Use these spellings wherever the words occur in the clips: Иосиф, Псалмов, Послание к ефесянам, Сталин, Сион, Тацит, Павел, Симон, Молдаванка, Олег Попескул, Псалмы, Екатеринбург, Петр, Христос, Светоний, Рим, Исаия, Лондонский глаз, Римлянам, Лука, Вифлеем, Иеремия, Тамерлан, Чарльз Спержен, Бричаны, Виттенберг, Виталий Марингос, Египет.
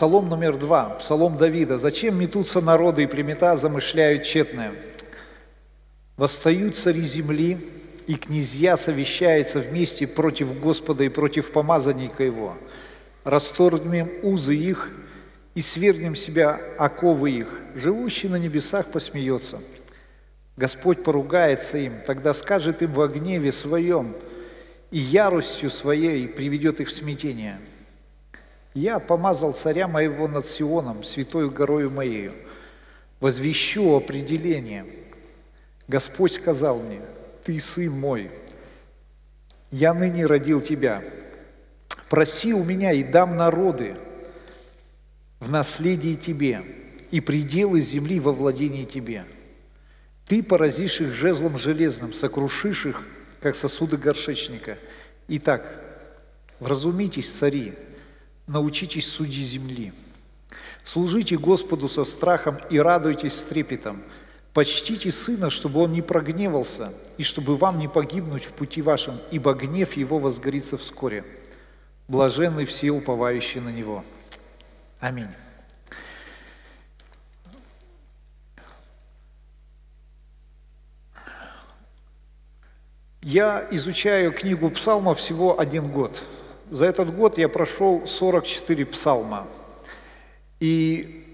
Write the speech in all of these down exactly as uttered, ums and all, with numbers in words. Псалом номер два, Псалом Давида. «Зачем метутся народы и племена, замышляют тщетное? Восстают цари земли, и князья совещаются вместе против Господа и против помазанника Его. Расторгнем узы их и свергнем себя оковы их. Живущий на небесах посмеется. Господь поругается им, тогда скажет им во гневе своем и яростью своей приведет их в смятение. Я помазал царя моего над Сионом, святою горою моею. Возвещу определение. Господь сказал мне: Ты сын мой, я ныне родил тебя. Проси у меня и дам народы в наследие тебе, и пределы земли во владении тебе. Ты поразишь их жезлом железным, сокрушишь их, как сосуды горшечника. Итак, вразумитесь, цари, научитесь судьи земли. Служите Господу со страхом и радуйтесь с трепетом. Почтите Сына, чтобы Он не прогневался, и чтобы вам не погибнуть в пути вашем, ибо гнев Его возгорится вскоре. Блаженны все, уповающие на Него». Аминь. Я изучаю книгу Псалмов всего один год. За этот год я прошел сорок четыре псалма. И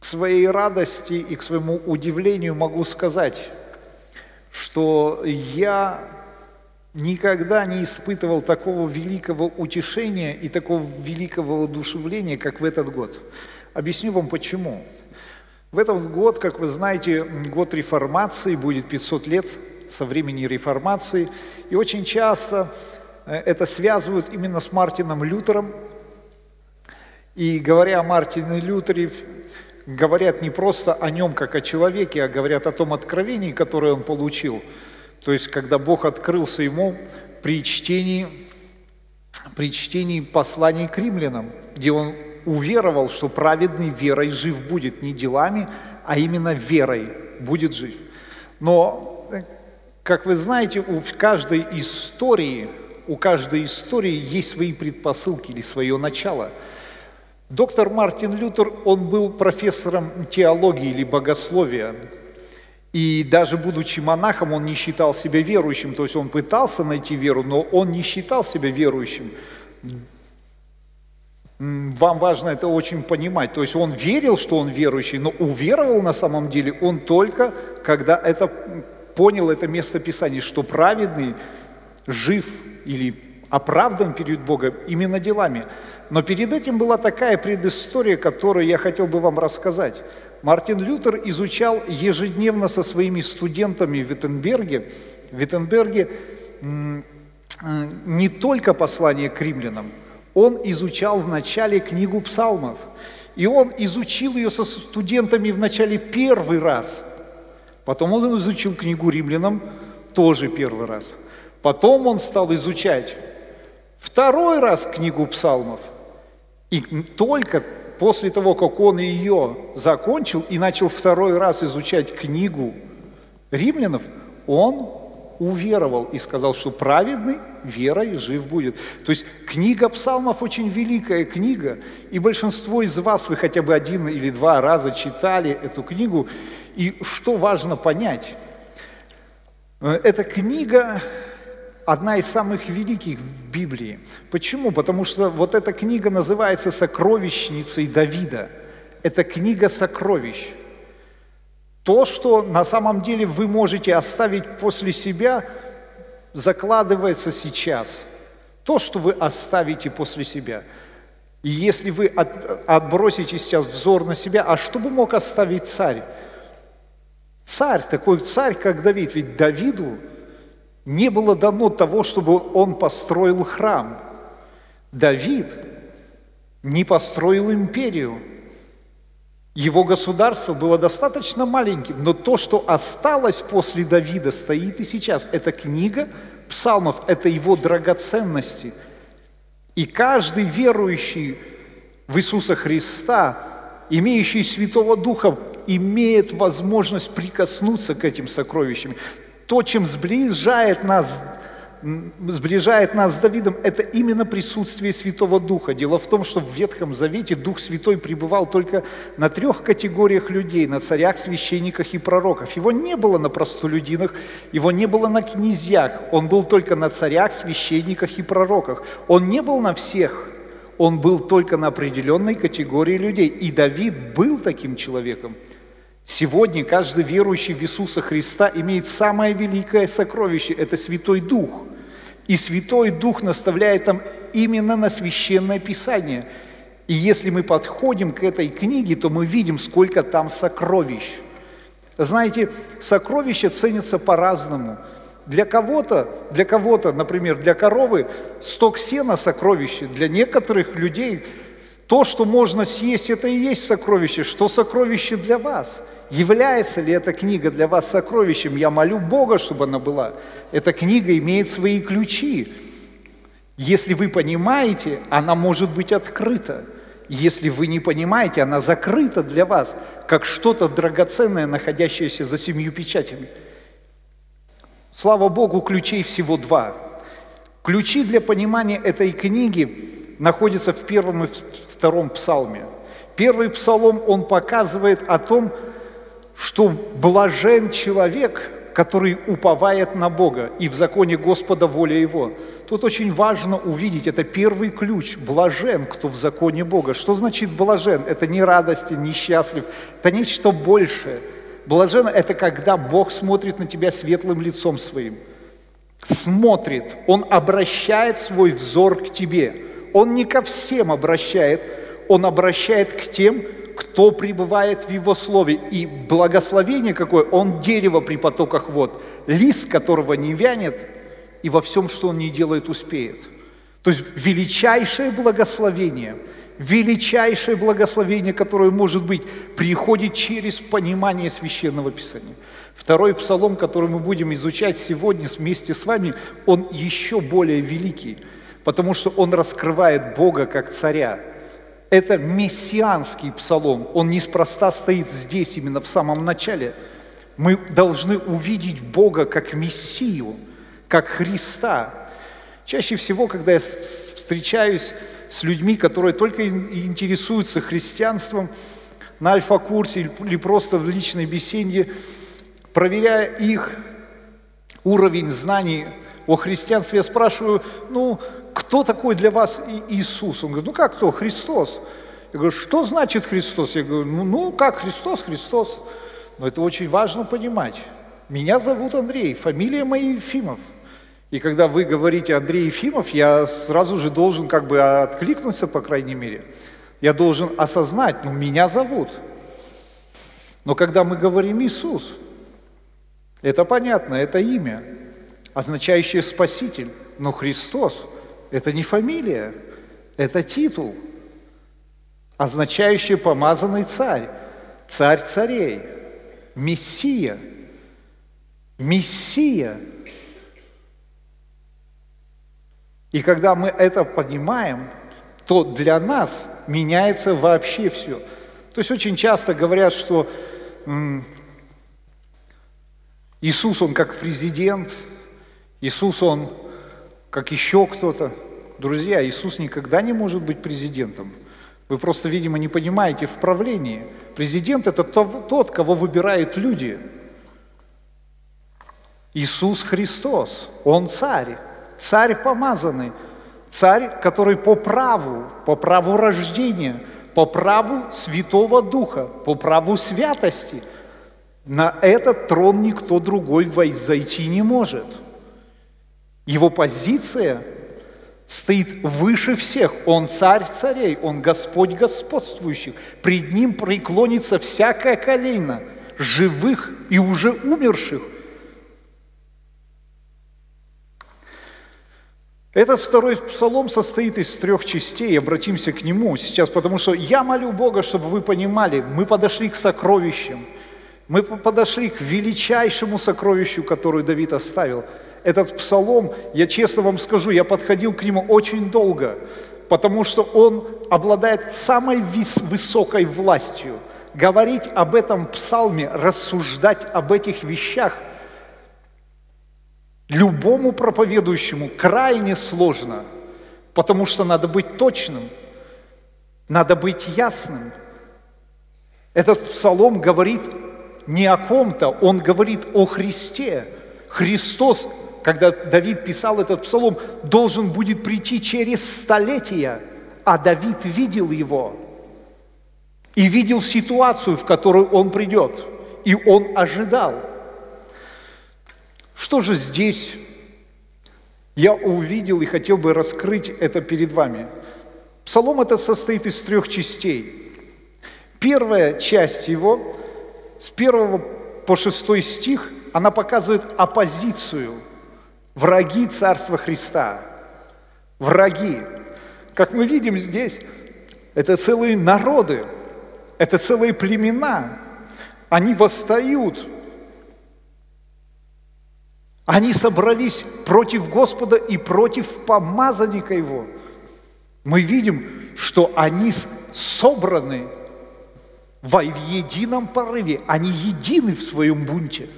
к своей радости и к своему удивлению могу сказать, что я никогда не испытывал такого великого утешения и такого великого воодушевления, как в этот год. Объясню вам почему. В этот год, как вы знаете, год реформации, будет пятьсот лет со времени реформации, и очень часто это связывают именно с Мартином Лютером. И говоря о Мартине Лютере, говорят не просто о нем, как о человеке, а говорят о том откровении, которое он получил. То есть, когда Бог открылся ему при чтении, при чтении посланий к римлянам, где он уверовал, что праведный верой жив будет, не делами, а именно верой будет жив. Но, как вы знаете, у каждой истории, у каждой истории есть свои предпосылки или свое начало. Доктор Мартин Лютер, он был профессором теологии или богословия, и даже будучи монахом, он не считал себя верующим, то есть он пытался найти веру, но он не считал себя верующим. Вам важно это очень понимать, то есть он верил, что он верующий, но уверовал на самом деле он только, когда это, понял это место Писания, что праведный жив или оправдан перед Богом именно делами. Но перед этим была такая предыстория, которую я хотел бы вам рассказать. Мартин Лютер изучал ежедневно со своими студентами в Виттенберге, в Виттенберге не только послание к римлянам, он изучал в начале книгу Псалмов. И он изучил ее со студентами в начале первый раз. Потом он изучил книгу римлянам тоже первый раз. Потом он стал изучать второй раз книгу Псалмов. И только после того, как он ее закончил и начал второй раз изучать книгу римлянам, он уверовал и сказал, что праведный верой жив будет. То есть книга Псалмов очень великая книга, и большинство из вас, вы хотя бы один или два раза читали эту книгу. И что важно понять, эта книга одна из самых великих в Библии. Почему? Потому что вот эта книга называется «Сокровищницей Давида». Это книга сокровищ. То, что на самом деле вы можете оставить после себя, закладывается сейчас. То, что вы оставите после себя. И если вы отбросите сейчас взор на себя, а что бы мог оставить царь? Царь, такой царь, как Давид. Ведь Давиду не было дано того, чтобы он построил храм. Давид не построил империю. Его государство было достаточно маленьким, но то, что осталось после Давида, стоит и сейчас. Это книга Псалмов, это его драгоценности. И каждый верующий в Иисуса Христа, имеющий Святого Духа, имеет возможность прикоснуться к этим сокровищам. То, чем сближает нас сближает нас с Давидом, это именно присутствие Святого Духа. Дело в том, что в Ветхом Завете Дух Святой пребывал только на трех категориях людей, на царях, священниках и пророках. Его не было на простолюдинах, его не было на князьях, он был только на царях, священниках и пророках. Он не был на всех, он был только на определенной категории людей. И Давид был таким человеком. Сегодня каждый верующий в Иисуса Христа имеет самое великое сокровище – это Святой Дух. И Святой Дух наставляет нам именно на Священное Писание. И если мы подходим к этой книге, то мы видим, сколько там сокровищ. Знаете, сокровища ценятся по-разному. Для кого-то, для кого-то, например, для коровы сток сена – сокровище, для некоторых людей – то, что можно съесть, это и есть сокровище. Что сокровище для вас? Является ли эта книга для вас сокровищем? Я молю Бога, чтобы она была. Эта книга имеет свои ключи. Если вы понимаете, она может быть открыта. Если вы не понимаете, она закрыта для вас, как что-то драгоценное, находящееся за семью печатями. Слава Богу, ключей всего два. Ключи для понимания этой книги находится в первом и втором псалме. Первый псалом, он показывает о том, что блажен человек, который уповает на Бога, и в законе Господа воля его. Тут очень важно увидеть, это первый ключ, блажен, кто в законе Бога. Что значит блажен? Это не радость, не счастлив, это нечто большее. Блажен – это когда Бог смотрит на тебя светлым лицом своим. Смотрит, Он обращает свой взор к тебе. Он не ко всем обращает, Он обращает к тем, кто пребывает в Его Слове. И благословение какое, Он дерево при потоках вод, лист которого не вянет, и во всем, что Он не делает, успеет. То есть величайшее благословение, величайшее благословение, которое может быть, приходит через понимание Священного Писания. Второй псалом, который мы будем изучать сегодня вместе с вами, он еще более великий. Потому что он раскрывает Бога как царя. Это мессианский псалом, он неспроста стоит здесь, именно в самом начале. Мы должны увидеть Бога как Мессию, как Христа. Чаще всего, когда я встречаюсь с людьми, которые только интересуются христианством, на альфа-курсе или просто в личной беседе, проверяя их уровень знаний о христианстве, я спрашиваю, ну, кто такой для вас Иисус? Он говорит, ну как кто? Христос. Я говорю, что значит Христос? Я говорю, ну, ну как Христос, Христос. Но это очень важно понимать. Меня зовут Андрей, фамилия моя Ефимов. И когда вы говорите Андрей Ефимов, я сразу же должен как бы откликнуться, по крайней мере. Я должен осознать, ну меня зовут. Но когда мы говорим Иисус, это понятно, это имя, означающее Спаситель, но Христос. Это не фамилия, это титул, означающий помазанный царь, царь царей, Мессия, Мессия. И когда мы это понимаем, то для нас меняется вообще все. То есть очень часто говорят, что Иисус, Он как президент, Иисус, Он как еще кто-то. Друзья, Иисус никогда не может быть президентом. Вы просто, видимо, не понимаете в правлении. Президент – это тот, кого выбирают люди. Иисус Христос, Он царь, царь помазанный, царь, который по праву, по праву рождения, по праву Святого Духа, по праву святости. На этот трон никто другой зайти не может. Его позиция стоит выше всех. Он царь царей, он Господь господствующих. Пред ним преклонится всякое колено живых и уже умерших. Этот второй псалом состоит из трех частей. Обратимся к нему сейчас, потому что я молю Бога, чтобы вы понимали, мы подошли к сокровищам. Мы подошли к величайшему сокровищу, которое Давид оставил. Этот псалом, я честно вам скажу, я подходил к нему очень долго, потому что он обладает самой высокой властью. Говорить об этом псалме, рассуждать об этих вещах, Любому проповедующему крайне сложно, потому что надо быть точным, надо быть ясным. Этот псалом говорит не о ком-то, он говорит о Христе. Христос, когда Давид писал этот псалом, должен будет прийти через столетия, а Давид видел его и видел ситуацию, в которую он придет, и он ожидал. Что же здесь я увидел и хотел бы раскрыть это перед вами? Псалом этот состоит из трех частей. Первая часть его, с первого по шестой стих, она показывает оппозицию, враги Царства Христа, враги. Как мы видим здесь, это целые народы, это целые племена, они восстают, они собрались против Господа и против помазанника Его. Мы видим, что они собраны в едином порыве, они едины в своем бунте.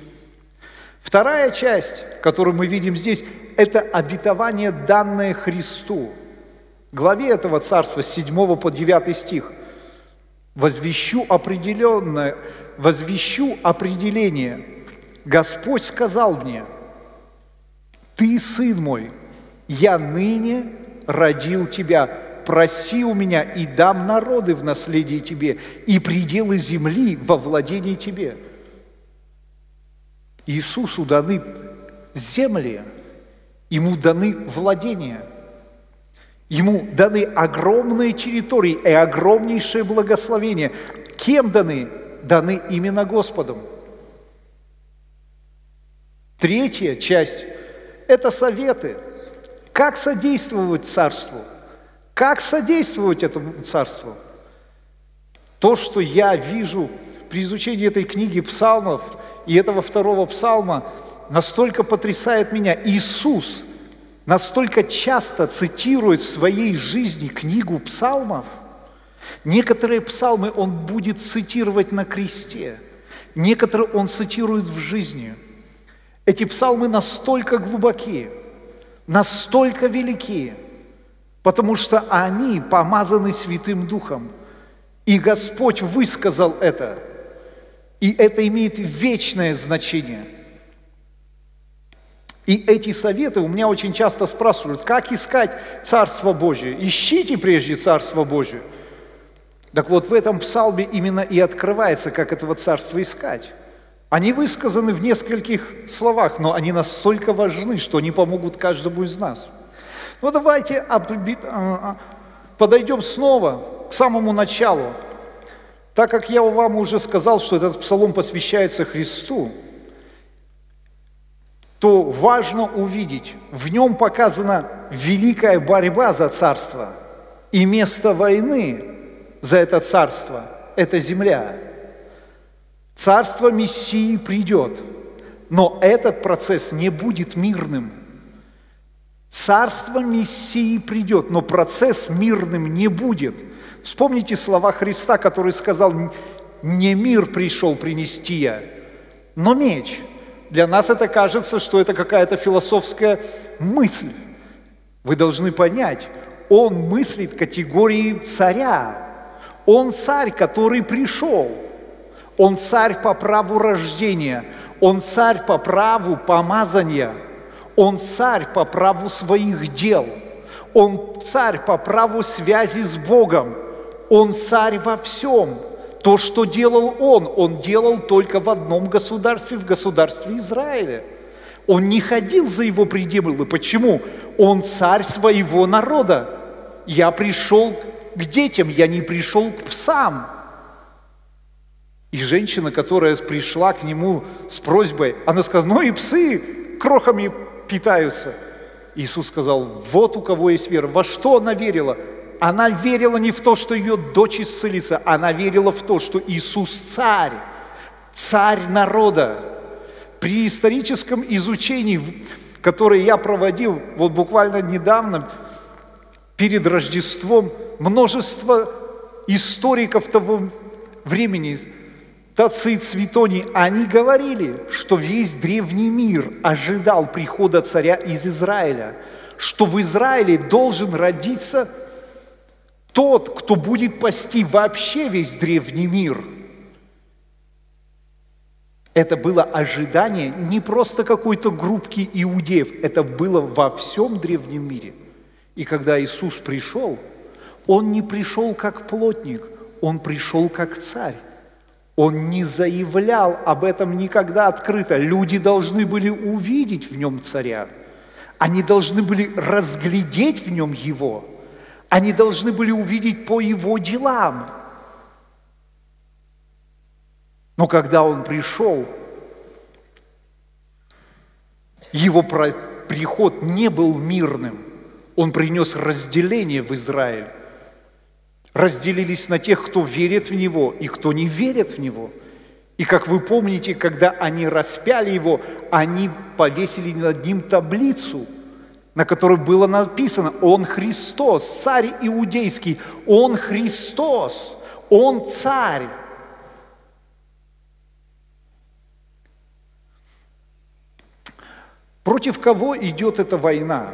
Вторая часть, которую мы видим здесь, это обетование, данное Христу. В главе этого царства, с седьмого по девятый стих, «Возвещу определенное, возвещу определение, Господь сказал мне, «Ты, сын мой, я ныне родил тебя, проси у меня, и дам народы в наследие тебе, и пределы земли во владении тебе». Иисусу даны земли, Ему даны владения, Ему даны огромные территории и огромнейшее благословение. Кем даны? Даны именно Господом. Третья часть – это советы. Как содействовать царству? Как содействовать этому царству? То, что я вижу при изучении этой книги псалмов и этого второго псалма, настолько потрясает меня. Иисус настолько часто цитирует в своей жизни книгу псалмов. Некоторые псалмы Он будет цитировать на кресте, некоторые Он цитирует в жизни. Эти псалмы настолько глубоки, настолько велики, потому что они помазаны Святым Духом. И Господь высказал это. И это имеет вечное значение. И эти советы у меня очень часто спрашивают, как искать Царство Божие? Ищите прежде Царство Божие. Так вот, в этом псалме именно и открывается, как этого Царства искать. Они высказаны в нескольких словах, но они настолько важны, что они помогут каждому из нас. Но давайте подойдем снова к самому началу. Так как я вам уже сказал, что этот псалом посвящается Христу, то важно увидеть, в нем показана великая борьба за царство, и место войны за это царство – это земля. Царство Мессии придет, но этот процесс не будет мирным. Царство Мессии придет, но процесс мирным не будет. Вспомните слова Христа, который сказал, «Не мир пришел принести я, но меч». Для нас это кажется, что это какая-то философская мысль. Вы должны понять, Он мыслит категорией царя. Он царь, который пришел. Он царь по праву рождения, Он царь по праву помазания, Он царь по праву своих дел, Он царь по праву связи с Богом, Он царь во всем. То, что делал Он, Он делал только в одном государстве, в государстве Израиля. Он не ходил за его пределы. Почему? Он царь своего народа. Я пришел к детям, я не пришел к псам. И женщина, которая пришла к нему с просьбой, она сказала, ну и псы крохами питаются. Иисус сказал, вот у кого есть вера. Во что она верила? Она верила не в то, что ее дочь исцелится, она верила в то, что Иисус царь, царь народа. При историческом изучении, которое я проводил вот буквально недавно, перед Рождеством, множество историков того времени Тацит, Светоний, они говорили, что весь древний мир ожидал прихода царя из Израиля, что в Израиле должен родиться тот, кто будет пасти вообще весь древний мир. Это было ожидание не просто какой-то группки иудеев, это было во всем древнем мире. И когда Иисус пришел, Он не пришел как плотник, Он пришел как царь. Он не заявлял об этом никогда открыто. Люди должны были увидеть в нем царя. Они должны были разглядеть в нем его. Они должны были увидеть по его делам. Но когда он пришел, его приход не был мирным. Он принес разделение в Израиль. Разделились на тех, кто верит в Него и кто не верит в Него. И как вы помните, когда они распяли Его, они повесили над Ним таблицу, на которой было написано «Он Христос, царь иудейский, Он Христос, Он царь». Против кого идет эта война?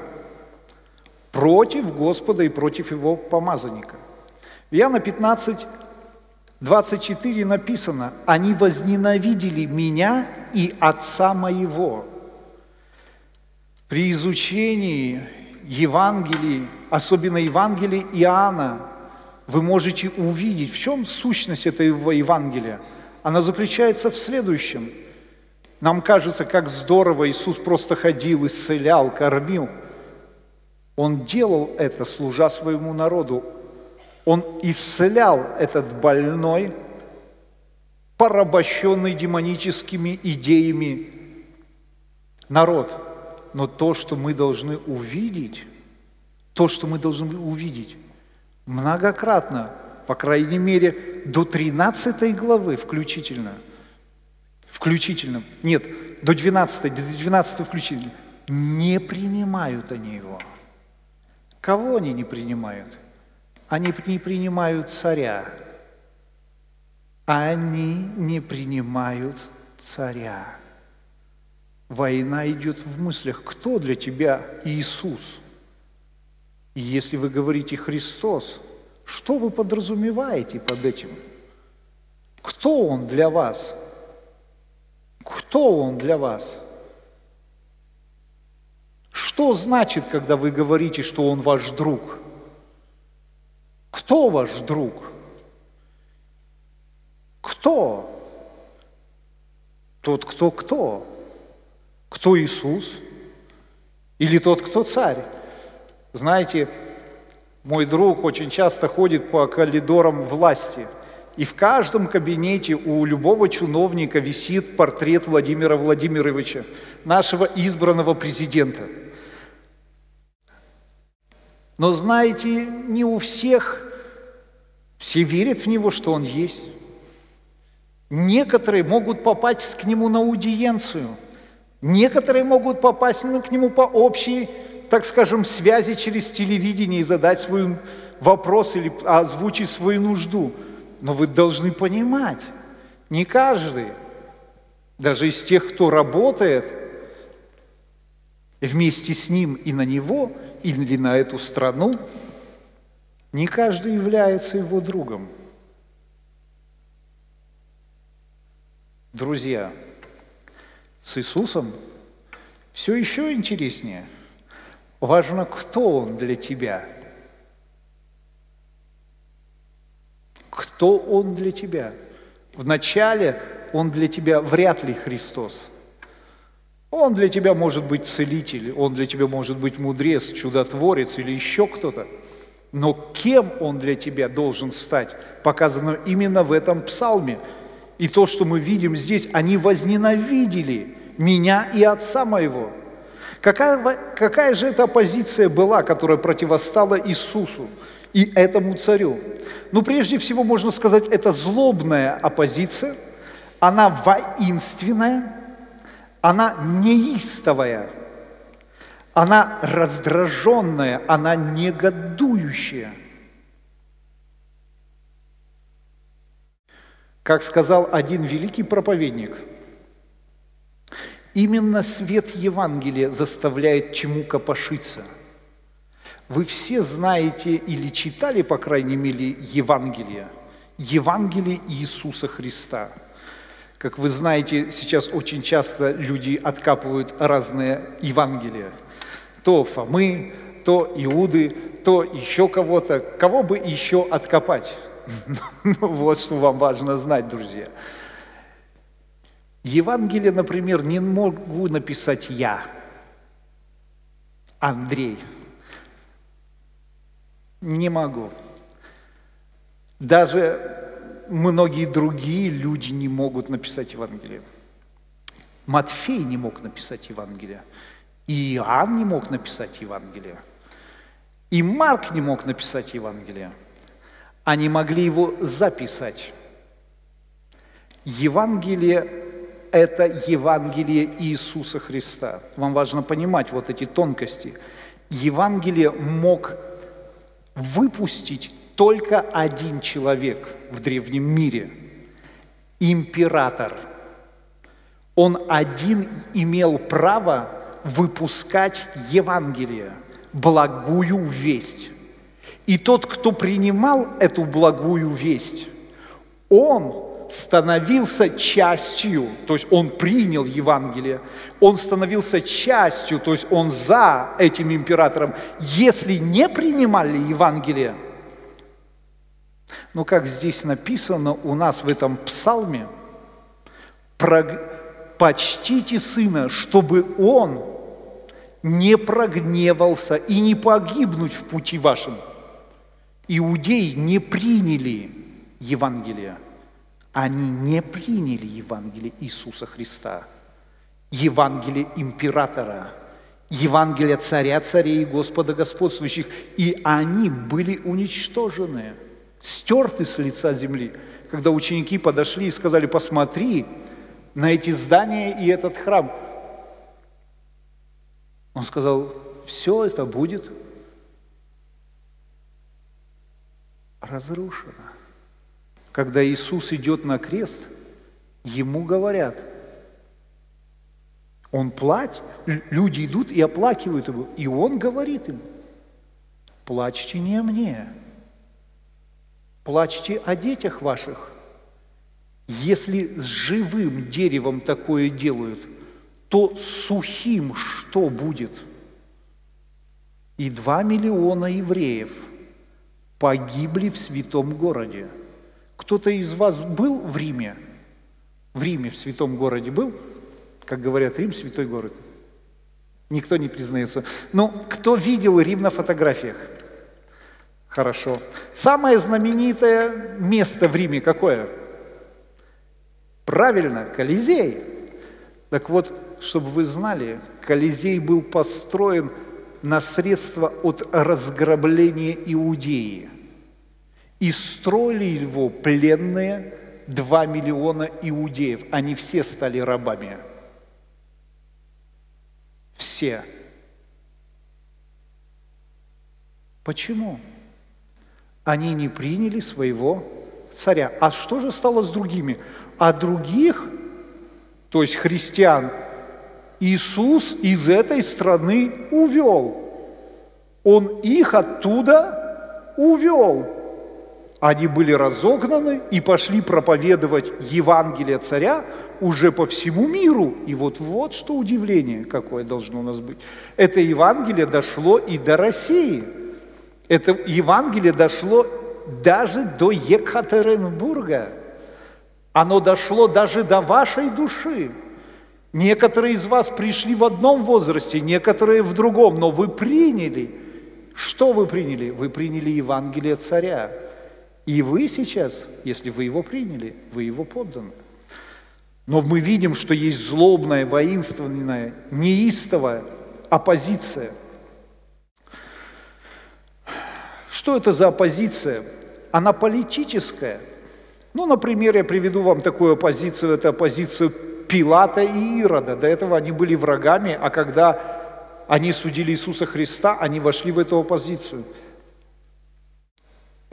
Против Господа и против Его помазанника. В Иоанна пятнадцать, двадцать четыре написано: «Они возненавидели меня и Отца моего». При изучении Евангелий, особенно Евангелия Иоанна, вы можете увидеть, в чем сущность этого Евангелия. Она заключается в следующем. Нам кажется, как здорово Иисус просто ходил, исцелял, кормил. Он делал это, служа своему народу. Он исцелял этот больной, порабощенный демоническими идеями народ. Но то, что мы должны увидеть, то, что мы должны увидеть многократно, по крайней мере, до тринадцатой главы включительно, включительно, нет, до двенадцатой, до двенадцатой включительно, не принимают они его. Кого они не принимают? Они не принимают царя. Они не принимают царя. Война идет в мыслях. Кто для тебя Иисус? И если вы говорите Христос, что вы подразумеваете под этим? Кто Он для вас? Кто Он для вас? Что значит, когда вы говорите, что Он ваш друг? Кто ваш друг? Кто? Тот, кто кто? Кто Иисус? Или тот, кто царь? Знаете, мой друг очень часто ходит по коридорам власти, и в каждом кабинете у любого чиновника висит портрет Владимира Владимировича, нашего избранного президента. Но, знаете, не у всех все верят в Него, что Он есть. Некоторые могут попасть к Нему на аудиенцию, некоторые могут попасть к Нему по общей, так скажем, связи через телевидение и задать свой вопрос или озвучить свою нужду. Но вы должны понимать, не каждый, даже из тех, кто работает вместе с Ним и на Него, или на эту страну, не каждый является его другом. Друзья, с Иисусом все еще интереснее. Важно, кто Он для тебя. Кто Он для тебя? Вначале Он для тебя вряд ли Христос. Он для тебя может быть целитель, он для тебя может быть мудрец, чудотворец или еще кто-то. Но кем он для тебя должен стать, показано именно в этом псалме. И то, что мы видим здесь, они возненавидели меня и отца моего. Какая, какая же эта оппозиция была, которая противостала Иисусу и этому царю? Ну, прежде всего, можно сказать, это злобная оппозиция, она воинственная, она неистовая, она раздраженная, она негодующая. Как сказал один великий проповедник, именно свет Евангелия заставляет чему копошиться. Вы все знаете или читали, по крайней мере, Евангелие, Евангелие Иисуса Христа. Как вы знаете, сейчас очень часто люди откапывают разные Евангелия. То Фомы, то Иуды, то еще кого-то. Кого бы еще откопать? Ну, вот что вам важно знать, друзья. Евангелие, например, не могу написать я, Андрей. Не могу. Даже многие другие люди не могут написать Евангелие. Матфей не мог написать Евангелие. И Иоанн не мог написать Евангелие. И Марк не мог написать Евангелие. Они могли его записать. Евангелие – это Евангелие Иисуса Христа. Вам важно понимать вот эти тонкости. Евангелие мог выпустить только один человек в древнем мире – император. Он один имел право выпускать Евангелие, благую весть. И тот, кто принимал эту благую весть, он становился частью, то есть он принял Евангелие, он становился частью, то есть он за этим императором. Если не принимали Евангелие, ну как здесь написано у нас в этом псалме, «Почтите сына, чтобы он не прогневался и не погибнуть в пути вашем». Иудеи не приняли Евангелие. Они не приняли Евангелие Иисуса Христа, Евангелие императора, Евангелие царя царей и Господа господствующих. И они были уничтожены, стерты с лица земли. Когда ученики подошли и сказали, посмотри на эти здания и этот храм. Он сказал, все это будет разрушено. Когда Иисус идет на крест, ему говорят, он плачет, люди идут и оплакивают его, и он говорит им, плачьте не о мне, плачьте о детях ваших. Если с живым деревом такое делают, то сухим что будет? И два миллиона евреев погибли в святом городе. Кто-то из вас был в Риме? В Риме, в святом городе был? Как говорят, Рим – святой город. Никто не признается. Но кто видел Рим на фотографиях? Хорошо. Самое знаменитое место в Риме какое? Правильно, Колизей. Так вот, чтобы вы знали, Колизей был построен на средства от разграбления Иудеи. И строили его пленные два миллиона иудеев. Они все стали рабами. Все. Почему? Они не приняли своего царя. А что же стало с другими? А других, то есть христиан, Иисус из этой страны увел. Он их оттуда увел. Они были разогнаны и пошли проповедовать Евангелие Царя уже по всему миру. И вот, вот что удивление какое должно у нас быть. Это Евангелие дошло и до России. Это Евангелие дошло даже до Екатеринбурга. Оно дошло даже до вашей души. Некоторые из вас пришли в одном возрасте, некоторые в другом, но вы приняли. Что вы приняли? Вы приняли Евангелие Царя. И вы сейчас, если вы его приняли, вы его подданы. Но мы видим, что есть злобная, воинственная, неистовая оппозиция. Что это за оппозиция? Она политическая. Ну, например, я приведу вам такую оппозицию, это оппозицию Пилата и Ирода. До этого они были врагами, а когда они судили Иисуса Христа, они вошли в эту оппозицию.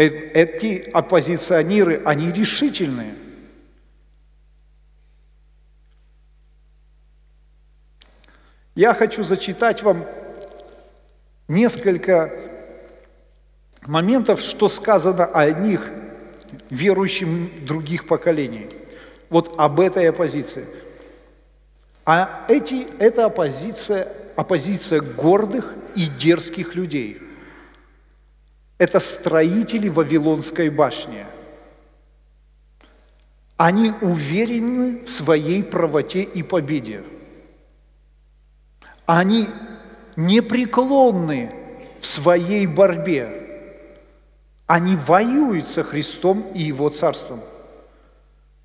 Эти оппозиционеры, они решительные. Я хочу зачитать вам несколько моментов, что сказано о одних верующих других поколений. Вот об этой оппозиции. А эти, это оппозиция, оппозиция гордых и дерзких людей. Это строители Вавилонской башни. Они уверены в своей правоте и победе. Они непреклонны в своей борьбе. Они воюют со Христом и Его Царством.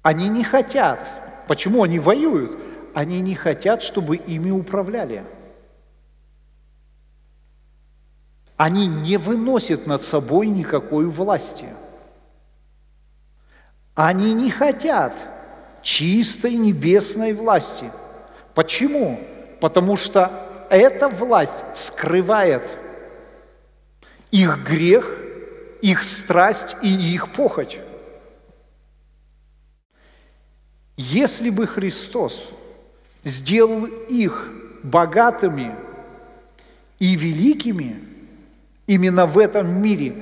Они не хотят. Почему они воюют? Они не хотят, чтобы ими управляли. Они не выносят над собой никакой власти. Они не хотят чистой небесной власти. Почему? Потому что эта власть скрывает их грех, их страсть и их похоть. Если бы Христос сделал их богатыми и великими именно в этом мире,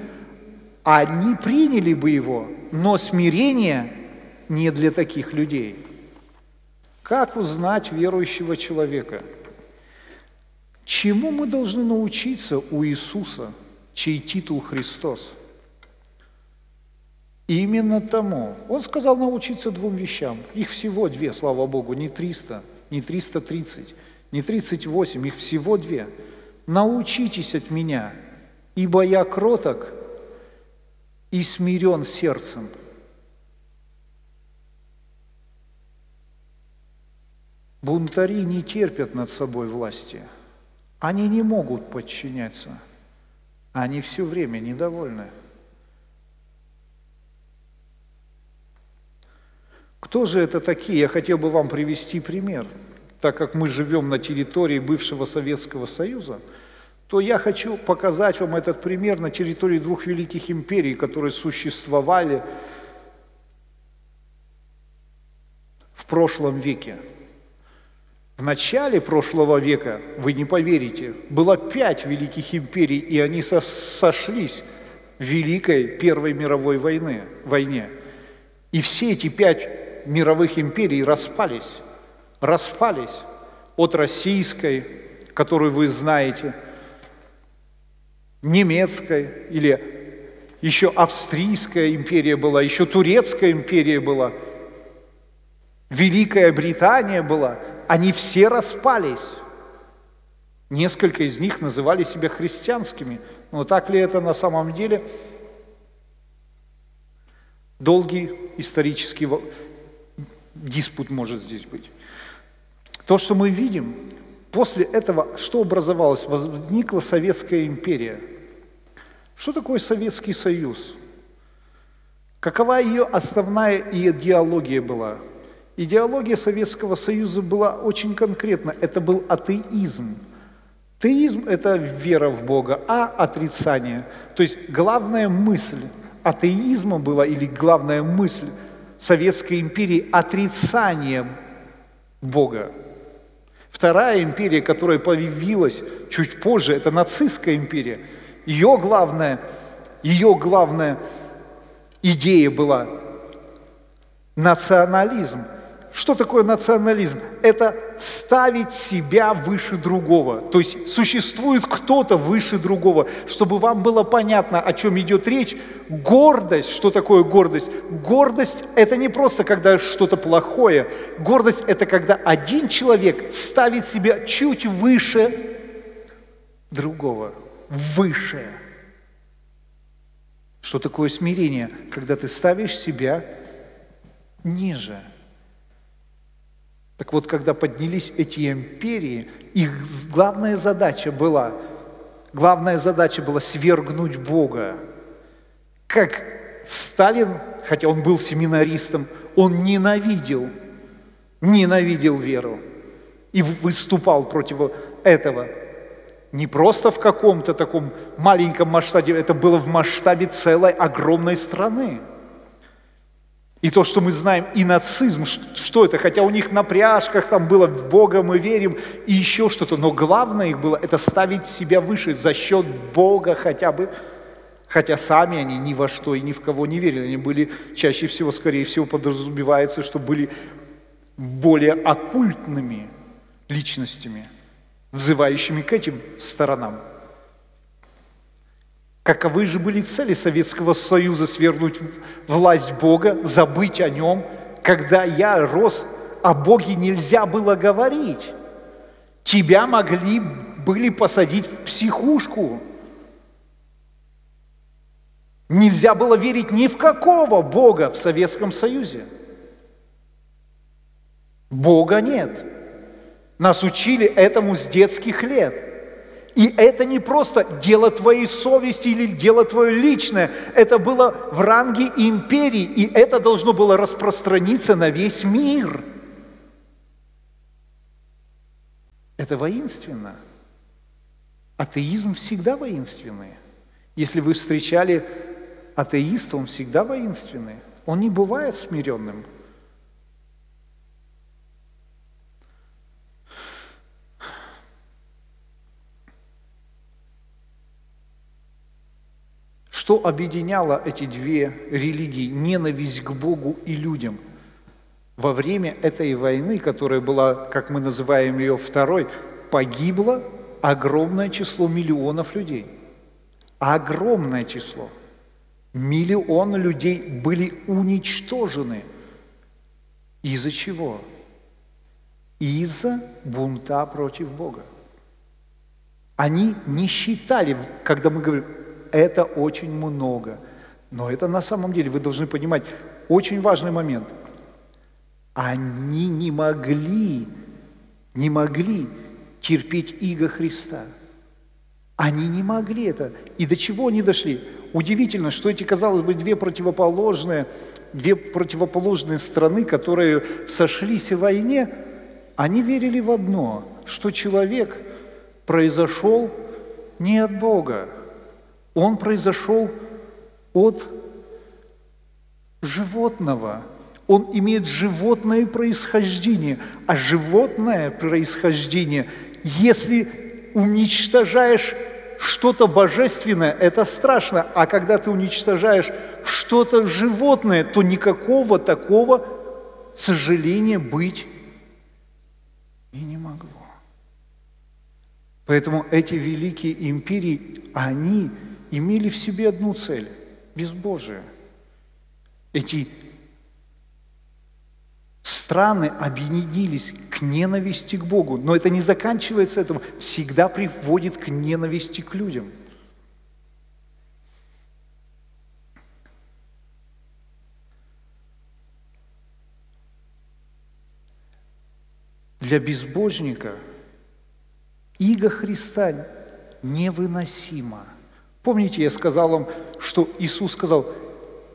они приняли бы Его, но смирение не для таких людей. Как узнать верующего человека? Чему мы должны научиться у Иисуса, чей титул Христос? Именно тому. Он сказал научиться двум вещам. Их всего две, слава Богу, не триста, не триста тридцать, не тридцать восемь, их всего две. «Научитесь от меня, ибо я кроток и смирен сердцем». Бунтари не терпят над собой власти. Они не могут подчиняться. Они все время недовольны. Кто же это такие? Я хотел бы вам привести пример. Так как мы живем на территории бывшего Советского Союза, то я хочу показать вам этот пример на территории двух великих империй, которые существовали в прошлом веке. В начале прошлого века, вы не поверите, было пять великих империй, и они сошлись в Великой Первой мировой войне, войне. И все эти пять мировых империй распались, распались от российской, которую вы знаете, немецкой, или еще австрийская империя была, еще турецкая империя была, Великая Британия была. Они все распались. Несколько из них называли себя христианскими. Но так ли это на самом деле? Долгий исторический диспут может здесь быть. То, что мы видим, после этого что образовалось? Возникла Советская империя. Что такое Советский Союз? Какова ее основная идеология была? Идеология Советского Союза была очень конкретна. Это был атеизм. Атеизм – это вера в Бога, а отрицание. То есть главная мысль атеизма была, или главная мысль Советской империи – отрицание Бога. Вторая империя, которая появилась чуть позже, это нацистская империя. Ее главная, ее главная идея была национализм. Что такое национализм? Это ставить себя выше другого. То есть существует кто-то выше другого. Чтобы вам было понятно, о чем идет речь, гордость, что такое гордость? Гордость – это не просто когда что-то плохое. Гордость – это когда один человек ставит себя чуть выше другого. Выше. Что такое смирение? Когда ты ставишь себя ниже. Так вот, когда поднялись эти империи, их главная задача была, главная задача была свергнуть Бога. Как Сталин, хотя он был семинаристом, он ненавидел, ненавидел веру и выступал против этого. Не просто в каком-то таком маленьком масштабе, это было в масштабе целой огромной страны. И то, что мы знаем, и нацизм, что это, хотя у них на пряжках там было «в Бога мы верим» и еще что-то, но главное их было – это ставить себя выше за счет Бога хотя бы, хотя сами они ни во что и ни в кого не верили, они были чаще всего, скорее всего, подразумевается, что были более оккультными личностями, взывающими к этим сторонам. Каковы же были цели Советского Союза? Свергнуть власть Бога, забыть о нем? Когда я рос, о Боге нельзя было говорить. Тебя могли были посадить в психушку. Нельзя было верить ни в какого Бога в Советском Союзе. Бога нет. Нас учили этому с детских лет. И это не просто дело твоей совести или дело твое личное. Это было в ранге империи, и это должно было распространиться на весь мир. Это воинственно. Атеизм всегда воинственный. Если вы встречали атеиста, он всегда воинственный. Он не бывает смиренным. Что объединяло эти две религии? Ненависть к Богу и людям. Во время этой войны, которая была, как мы называем ее, второй, погибло огромное число миллионов людей. Огромное число. Миллионы людей были уничтожены. Из-за чего? Из-за бунта против Бога. Они не считали, когда мы говорим... Это очень много. Но это на самом деле, вы должны понимать, очень важный момент. Они не могли, не могли терпеть иго Христа. Они не могли это. И до чего они дошли? Удивительно, что эти, казалось бы, две противоположные, две противоположные страны, которые сошлись в войне, они верили в одно, что человек произошел не от Бога. Он произошел от животного. Он имеет животное происхождение. А животное происхождение, если уничтожаешь что-то божественное, это страшно. А когда ты уничтожаешь что-то животное, то никакого такого сожаления быть и не могло. Поэтому эти великие империи, они... имели в себе одну цель – безбожие. Эти страны объединились к ненависти к Богу, но это не заканчивается этим, всегда приводит к ненависти к людям. Для безбожника иго Христа невыносимо. Помните, я сказал вам, что Иисус сказал: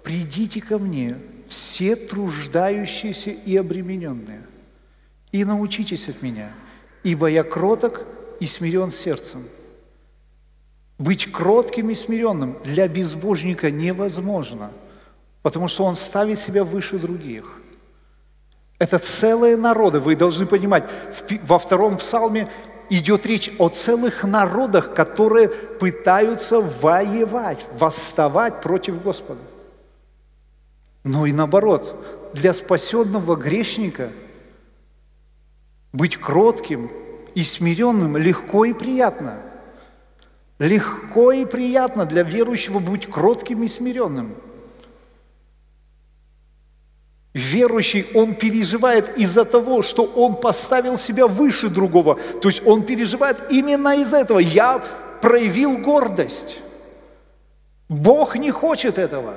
«Придите ко мне, все труждающиеся и обремененные, и научитесь от меня, ибо я кроток и смирен сердцем». Быть кротким и смиренным для безбожника невозможно, потому что он ставит себя выше других. Это целые народы, вы должны понимать, во втором псалме идет речь о целых народах, которые пытаются воевать, восставать против Господа. Но и наоборот, для спасенного грешника быть кротким и смиренным легко и приятно. Легко и приятно для верующего быть кротким и смиренным. Верующий, он переживает из-за того, что он поставил себя выше другого. То есть он переживает именно из-за этого. Я проявил гордость. Бог не хочет этого.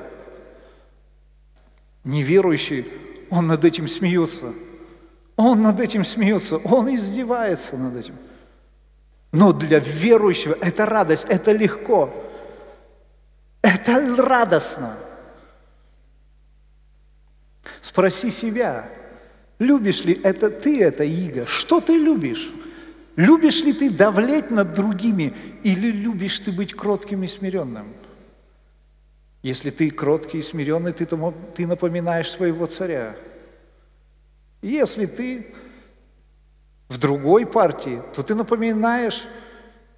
Неверующий, он над этим смеется. Он над этим смеется. Он издевается над этим. Но для верующего это радость, это легко. Это радостно. Спроси себя, любишь ли это ты, это иго? Что ты любишь? Любишь ли ты давлеть над другими или любишь ты быть кротким и смиренным? Если ты кроткий и смиренный, ты, ты напоминаешь своего царя. Если ты в другой партии, то ты напоминаешь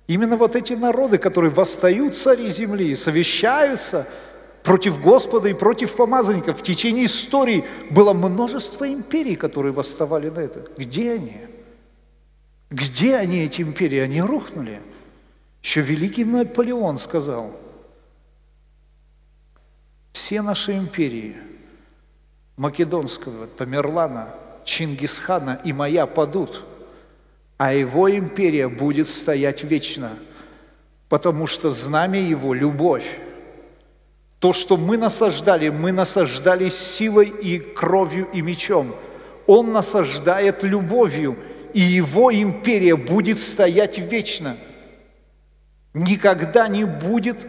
именно вот эти народы, которые восстают, цари земли, совещаются против Господа и против помазанников. В течение истории было множество империй, которые восставали на это. Где они? Где они, эти империи? Они рухнули. Еще великий Наполеон сказал: все наши империи Македонского, Тамерлана, Чингисхана и моя падут, а его империя будет стоять вечно, потому что знамя его – любовь. То, что мы насаждали, мы насаждали силой и кровью и мечом. Он насаждает любовью, и его империя будет стоять вечно. Никогда не будет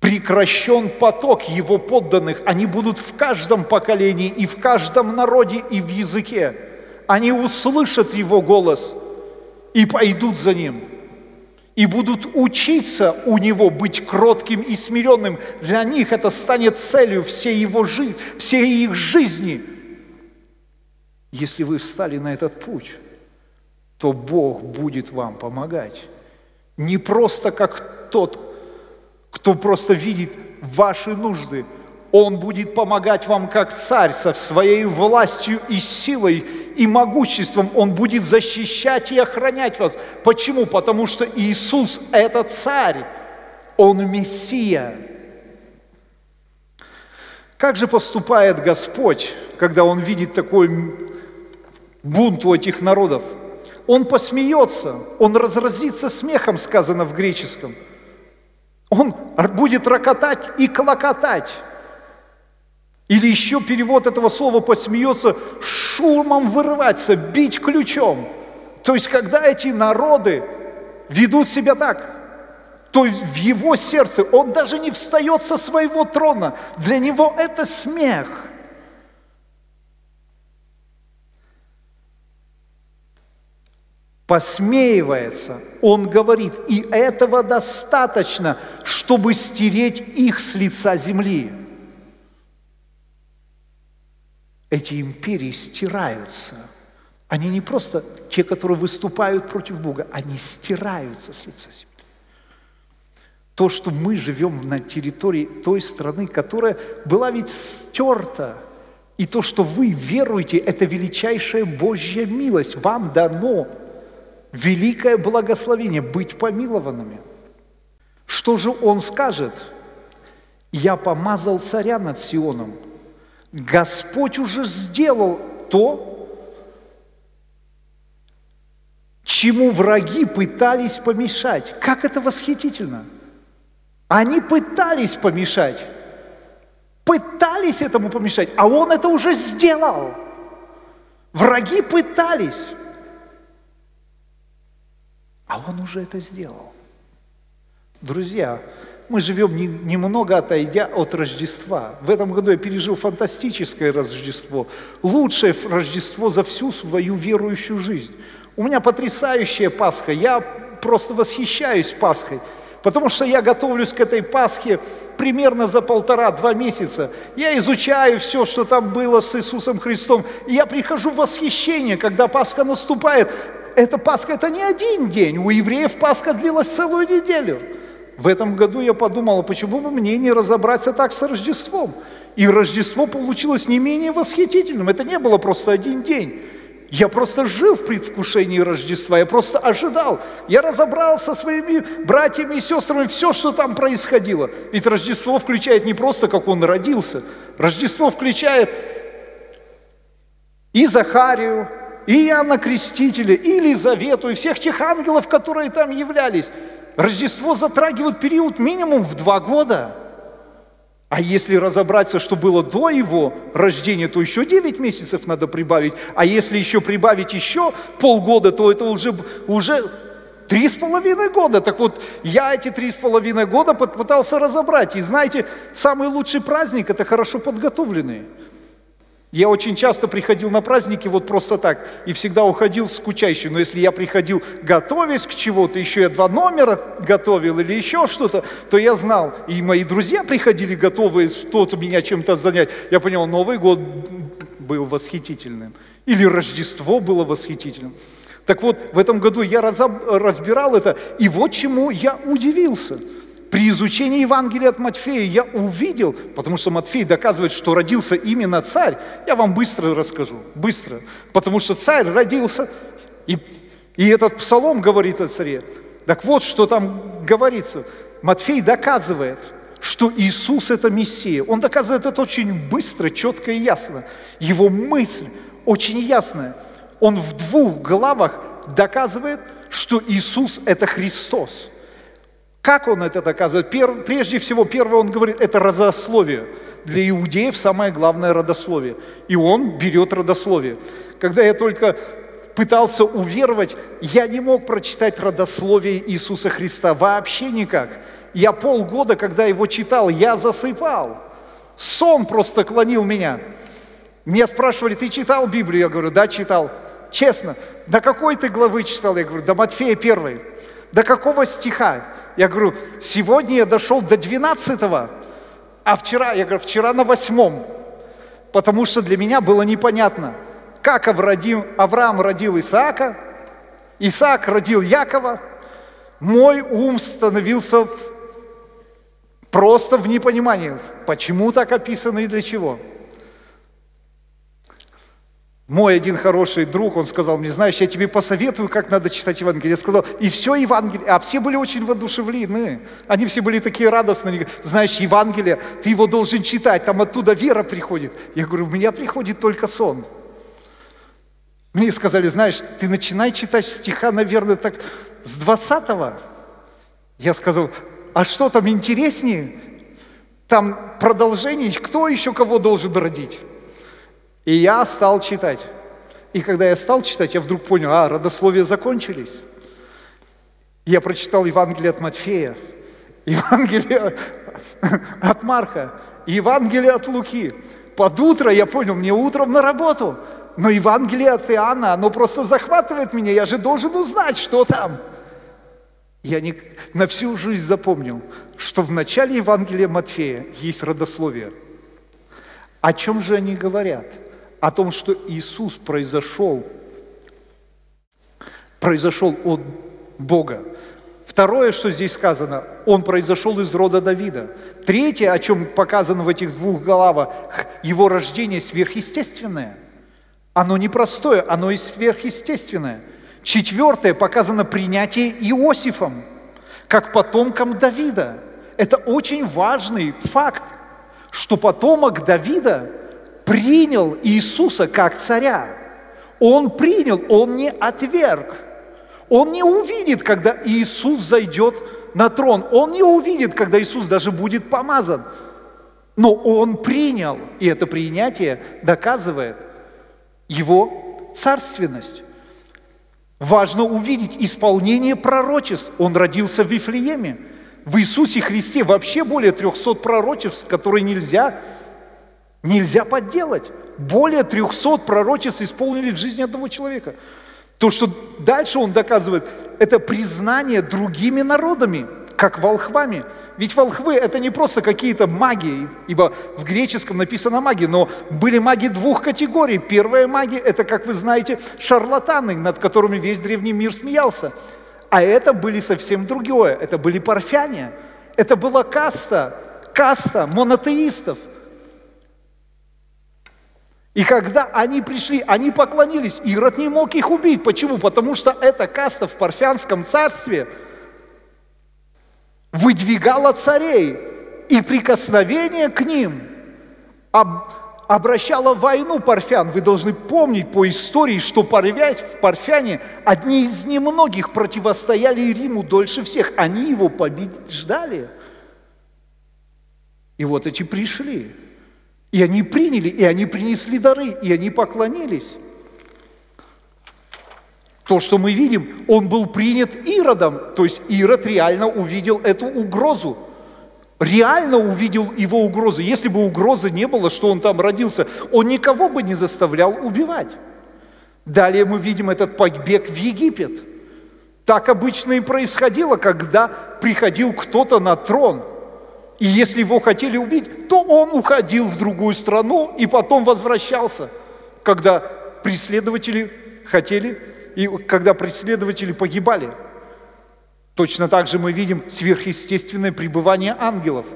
прекращен поток его подданных. Они будут в каждом поколении, и в каждом народе, и в языке. Они услышат его голос и пойдут за ним. И будут учиться у него быть кротким и смиренным. Для них это станет целью всей его жи- всей их жизни. Если вы встали на этот путь, то Бог будет вам помогать. Не просто как тот, кто просто видит ваши нужды. Он будет помогать вам как царь со своей властью и силой и могуществом. Он будет защищать и охранять вас. Почему? Потому что Иисус – это царь. Он Мессия. Как же поступает Господь, когда Он видит такой бунт у этих народов? Он посмеется, Он разразится смехом, сказано в греческом. Он будет рокотать и клокотать. Или еще перевод этого слова «посмеется» – шумом вырываться, бить ключом. То есть, когда эти народы ведут себя так, то в его сердце он даже не встает со своего трона. Для него это смех. Посмеивается, он говорит, и этого достаточно, чтобы стереть их с лица земли. Эти империи стираются. Они не просто те, которые выступают против Бога, они стираются с лица земли. То, что мы живем на территории той страны, которая была ведь стерта, и то, что вы веруете, это величайшая Божья милость, вам дано великое благословение – быть помилованными. Что же он скажет? «Я помазал царя над Сионом». Господь уже сделал то, чему враги пытались помешать. Как это восхитительно! Они пытались помешать, пытались этому помешать, а он это уже сделал. Враги пытались. А он уже это сделал. Друзья, мы живем не, немного отойдя от Рождества. В этом году я пережил фантастическое Рождество. Лучшее Рождество за всю свою верующую жизнь. У меня потрясающая Пасха. Я просто восхищаюсь Пасхой. Потому что я готовлюсь к этой Пасхе примерно за полтора-два месяца. Я изучаю все, что там было с Иисусом Христом. И я прихожу в восхищение, когда Пасха наступает. Эта Пасха – это не один день. У евреев Пасха длилась целую неделю. В этом году я подумал, почему бы мне не разобраться так с Рождеством? И Рождество получилось не менее восхитительным. Это не было просто один день. Я просто жил в предвкушении Рождества, я просто ожидал. Я разобрался со своими братьями и сестрами все, что там происходило. Ведь Рождество включает не просто, как он родился. Рождество включает и Захарию, и Иоанна Крестителя, и Елизавету, и всех тех ангелов, которые там являлись. Рождество затрагивает период минимум в два года. А если разобраться, что было до его рождения, то еще девять месяцев надо прибавить. А если еще прибавить еще полгода, то это уже, уже три с половиной года. Так вот, я эти три с половиной года попытался разобрать. И знаете, самый лучший праздник – это хорошо подготовленный. Я очень часто приходил на праздники вот просто так и всегда уходил скучающий. Но если я приходил, готовясь к чему-то, еще я два номера готовил или еще что-то, то я знал, и мои друзья приходили готовые что-то меня чем-то занять. Я понял, Новый год был восхитительным. Или Рождество было восхитительным. Так вот, в этом году я разбирал это, и вот чему я удивился. При изучении Евангелия от Матфея я увидел, потому что Матфей доказывает, что родился именно царь. Я вам быстро расскажу, быстро. Потому что царь родился, и, и этот псалом говорит о царе. Так вот, что там говорится. Матфей доказывает, что Иисус – это Мессия. Он доказывает это очень быстро, четко и ясно. Его мысль очень ясная. Он в двух главах доказывает, что Иисус – это Христос. Как он это доказывает? Пер, прежде всего, первое, он говорит, это родословие. Для иудеев самое главное родословие. И он берет родословие. Когда я только пытался уверовать, я не мог прочитать родословие Иисуса Христа вообще никак. Я полгода, когда его читал, я засыпал. Сон просто клонил меня. Меня спрашивали, ты читал Библию? Я говорю, да, читал. Честно, до какой ты главы читал? Я говорю, до Матфея первой. До какого стиха? Я говорю, сегодня я дошел до двенадцатого, а вчера, я говорю, вчера на восьмом, потому что для меня было непонятно, как Авраам родил Исаака, Исаак родил Якова, мой ум становился в, просто в непонимании, почему так описано и для чего. Мой один хороший друг, он сказал мне, знаешь, я тебе посоветую, как надо читать Евангелие. Я сказал, и все Евангелие. А все были очень воодушевлены. Они все были такие радостные. Знаешь, Евангелие, ты его должен читать, там оттуда вера приходит. Я говорю, у меня приходит только сон. Мне сказали, знаешь, ты начинай читать стиха, наверное, так с двадцатого. Я сказал, а что там интереснее? Там продолжение, кто еще кого должен родить? И я стал читать. И когда я стал читать, я вдруг понял, а, родословия закончились. Я прочитал Евангелие от Матфея, Евангелие от Марка, Евангелие от Луки. Под утро я понял, мне утром на работу. Но Евангелие от Иоанна, оно просто захватывает меня. Я же должен узнать, что там. Я не, на всю жизнь запомнил, что в начале Евангелия Матфея есть родословие. О чем же они говорят? О том, что Иисус произошел, произошел от Бога. Второе, что здесь сказано, Он произошел из рода Давида. Третье, о чем показано в этих двух главах, Его рождение сверхъестественное. Оно непростое, оно и сверхъестественное. Четвертое, показано принятие Иосифом, как потомком Давида. Это очень важный факт, что потомок Давида принял Иисуса как царя. Он принял, он не отверг. Он не увидит, когда Иисус зайдет на трон. Он не увидит, когда Иисус даже будет помазан. Но он принял, и это принятие доказывает его царственность. Важно увидеть исполнение пророчеств. Он родился в Вифлееме. В Иисусе Христе вообще более трехсот пророчеств, которые нельзя, нельзя подделать. Более трехсот пророчеств исполнили в жизни одного человека. То, что дальше он доказывает, это признание другими народами, как волхвами. Ведь волхвы – это не просто какие-то маги, ибо в греческом написано маги, но были маги двух категорий. Первая магия – это, как вы знаете, шарлатаны, над которыми весь древний мир смеялся. А это были совсем другое. Это были парфяне. Это была каста, каста монотеистов. И когда они пришли, они поклонились. Ирод не мог их убить. Почему? Потому что эта каста в парфянском царстве выдвигала царей. И прикосновение к ним обращала войну парфян. Вы должны помнить по истории, что парфяне одни из немногих противостояли Риму дольше всех. Они его побеждали. И вот эти пришли. И они приняли, и они принесли дары, и они поклонились. То, что мы видим, он был принят Иродом. То есть Ирод реально увидел эту угрозу. реально увидел его угрозы. Если бы угрозы не было, что он там родился, он никого бы не заставлял убивать. Далее мы видим этот побег в Египет. Так обычно и происходило, когда приходил кто-то на трон. И если его хотели убить, то он уходил в другую страну и потом возвращался, когда преследователи хотели, и когда преследователи погибали. Точно так же мы видим сверхъестественное пребывание ангелов.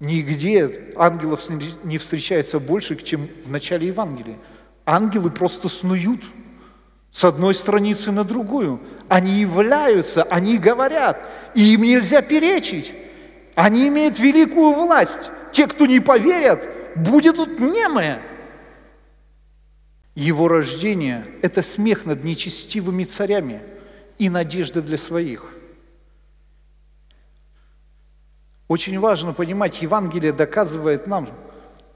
Нигде ангелов не встречается больше, чем в начале Евангелия. Ангелы просто снуют с одной страницы на другую. Они являются, они говорят, и им нельзя перечить. Они имеют великую власть. Те, кто не поверят, будут немы. Его рождение – это смех над нечестивыми царями и надежда для своих. Очень важно понимать, Евангелие доказывает нам,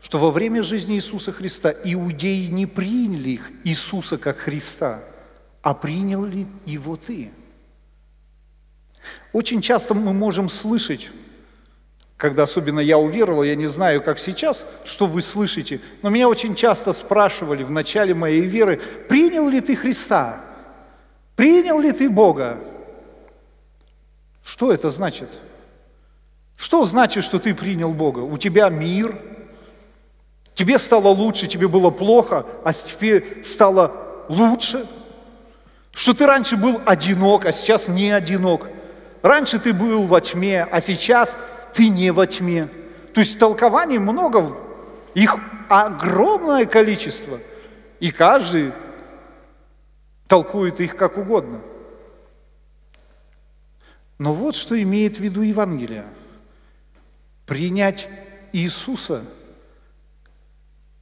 что во время жизни Иисуса Христа иудеи не приняли их, Иисуса как Христа, а приняли Его ты. Очень часто мы можем слышать, когда особенно я уверовал, я не знаю, как сейчас, что вы слышите, но меня очень часто спрашивали в начале моей веры, принял ли ты Христа? Принял ли ты Бога? Что это значит? Что значит, что ты принял Бога? У тебя мир, тебе стало лучше, тебе было плохо, а теперь стало лучше. Что ты раньше был одинок, а сейчас не одинок. Раньше ты был во тьме, а сейчас ты не во тьме. То есть толкований много, их огромное количество, и каждый толкует их как угодно. Но вот что имеет в виду Евангелие. Принять Иисуса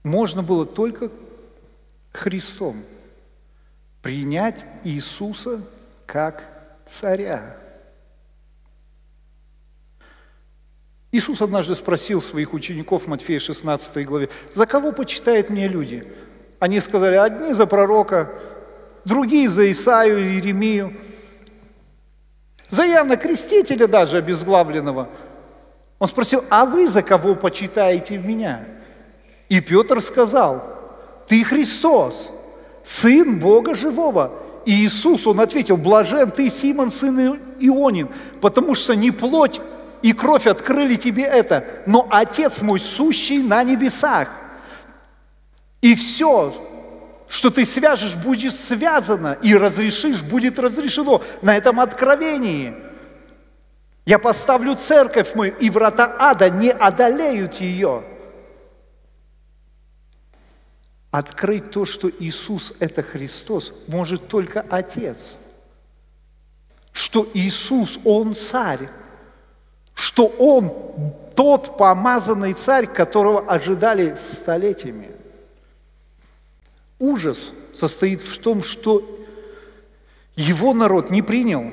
можно было только Христом. Принять Иисуса как царя. Иисус однажды спросил своих учеников в Матфея шестнадцатой главе, «За кого почитают меня люди?» Они сказали, «Одни за пророка, другие за Исаию и Иеремию, за Иоанна Крестителя даже обезглавленного». Он спросил, «А вы за кого почитаете меня?» И Петр сказал, «Ты Христос, Сын Бога Живого». И Иисус, Он ответил, «Блажен ты, Симон, сын Ионин, потому что не плоть и кровь открыли тебе это, но Отец мой, сущий на небесах. И все, что ты свяжешь, будет связано, и разрешишь, будет разрешено на этом откровении. Я поставлю церковь мою, и врата ада не одолеют ее». Открыть то, что Иисус – это Христос, может только Отец. Что Иисус, Он царь. Что Он тот помазанный царь, которого ожидали столетиями. Ужас состоит в том, что Его народ не принял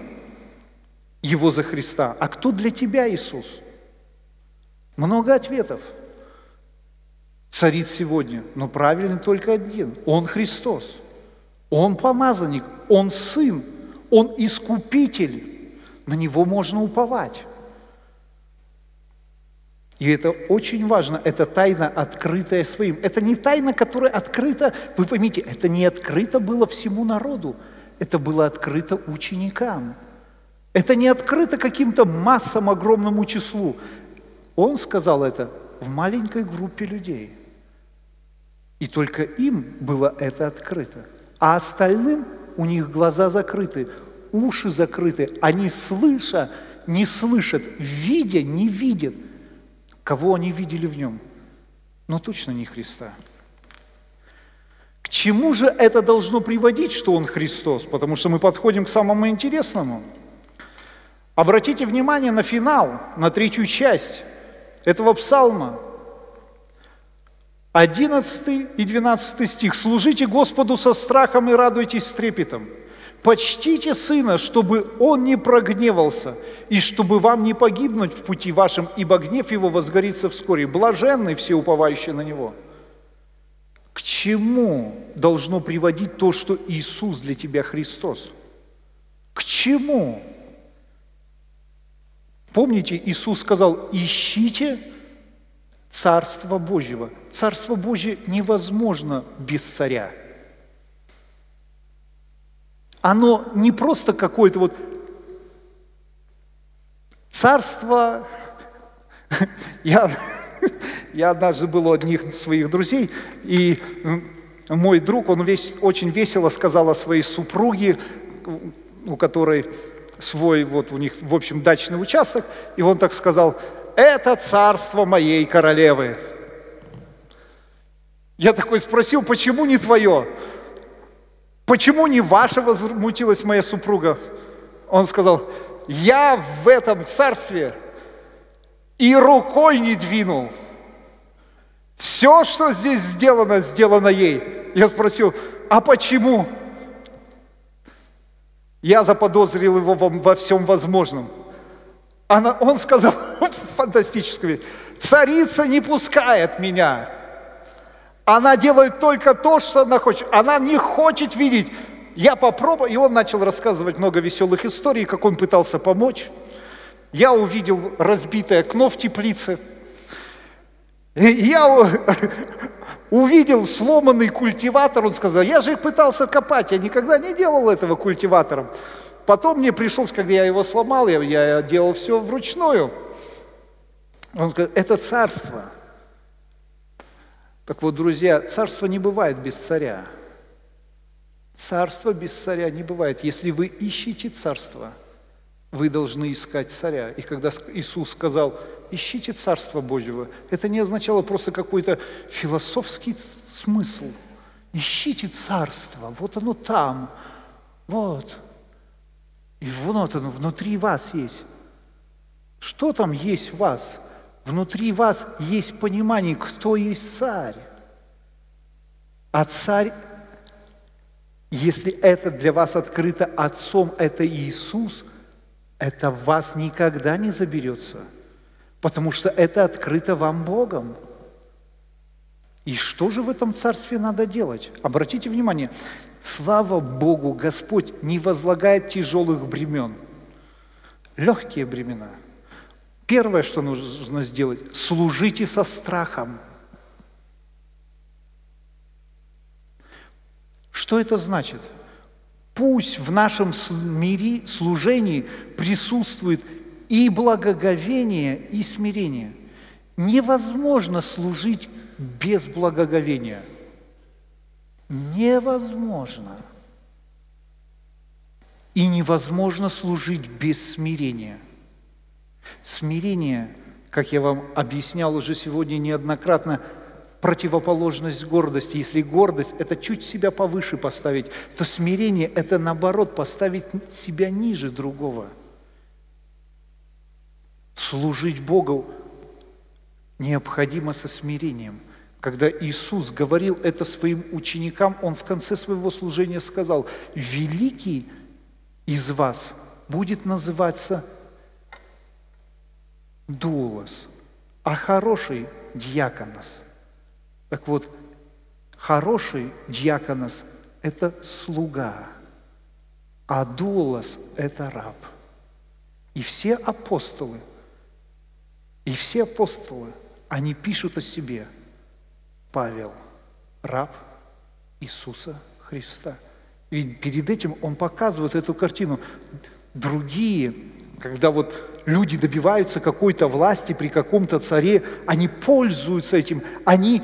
Его за Христа. А кто для тебя Иисус? Много ответов. Царит сегодня, но правильный только один. Он Христос, Он помазанник, Он Сын, Он Искупитель. На Него можно уповать. И это очень важно, это тайна, открытая своим. Это не тайна, которая открыта, вы поймите, это не открыто было всему народу, это было открыто ученикам. Это не открыто каким-то массам, огромному числу. Он сказал это в маленькой группе людей. И только им было это открыто. А остальным у них глаза закрыты, уши закрыты. Они слыша, не слышат, видя, не видят. Кого они видели в нем? Но точно не Христа. К чему же это должно приводить, что Он Христос? Потому что мы подходим к самому интересному. Обратите внимание на финал, на третью часть этого псалма. одиннадцатый и двенадцатый стих. «Служите Господу со страхом и радуйтесь с трепетом. Почтите Сына, чтобы Он не прогневался, и чтобы вам не погибнуть в пути вашем, ибо гнев Его возгорится вскоре. Блаженны все уповающие на Него». К чему должно приводить то, что Иисус для тебя Христос? К чему? Помните, Иисус сказал: ищите Царство Божьего. Царство Божье невозможно без царя. Оно не просто какое-то вот царство. Я, я однажды был у одних своих друзей, и мой друг, он весь, очень весело сказал о своей супруге, у которой свой, вот у них, в общем, дачный участок, и он так сказал: это царство моей королевы. Я такой спросил: почему не твое? Почему не ваше, возмутилась моя супруга? Он сказал: я в этом царстве и рукой не двинул. Все, что здесь сделано, сделано ей. Я спросил: а почему? Я заподозрил его во всем возможном. Она, он сказал фантастическую вещь: царица не пускает меня. Она делает только то, что она хочет. Она не хочет видеть. Я попробую. И он начал рассказывать много веселых историй, как он пытался помочь. Я увидел разбитое окно в теплице. Я увидел сломанный культиватор. Он сказал: я же их пытался копать, я никогда не делал этого культиватором. Потом мне пришлось, когда я его сломал, я, я делал все вручную. Он сказал: это царство. Так вот, друзья, царство не бывает без царя. Царство без царя не бывает. Если вы ищете царство, вы должны искать царя. И когда Иисус сказал: ищите Царство Божьего, это не означало просто какой-то философский смысл. Ищите Царство, вот оно там, вот. И вот оно внутри вас есть. Что там есть в вас? Внутри вас есть понимание, кто есть Царь. А Царь, если это для вас открыто Отцом, это Иисус, это в вас никогда не заберется. Потому что это открыто вам Богом. И что же в этом царстве надо делать? Обратите внимание, слава Богу, Господь не возлагает тяжелых бремен. Легкие бремена. Первое, что нужно сделать, служите со страхом. Что это значит? Пусть в нашем мире, служении присутствует и благоговение, и смирение. Невозможно служить без благоговения. Невозможно. И невозможно служить без смирения. Смирение, как я вам объяснял уже сегодня неоднократно, противоположность гордости. Если гордость – это чуть себя повыше поставить, то смирение – это, наоборот, поставить себя ниже другого. Служить Богу необходимо со смирением. Когда Иисус говорил это своим ученикам, Он в конце своего служения сказал: «Великий из вас будет называться дуолос, а хороший – диаконос». Так вот, хороший диаконос – это слуга, а дуолос – это раб. И все апостолы, И все апостолы, они пишут о себе: Павел, раб Иисуса Христа. Ведь перед этим он показывает эту картину. Другие, когда вот люди добиваются какой-то власти при каком-то царе, они пользуются этим, они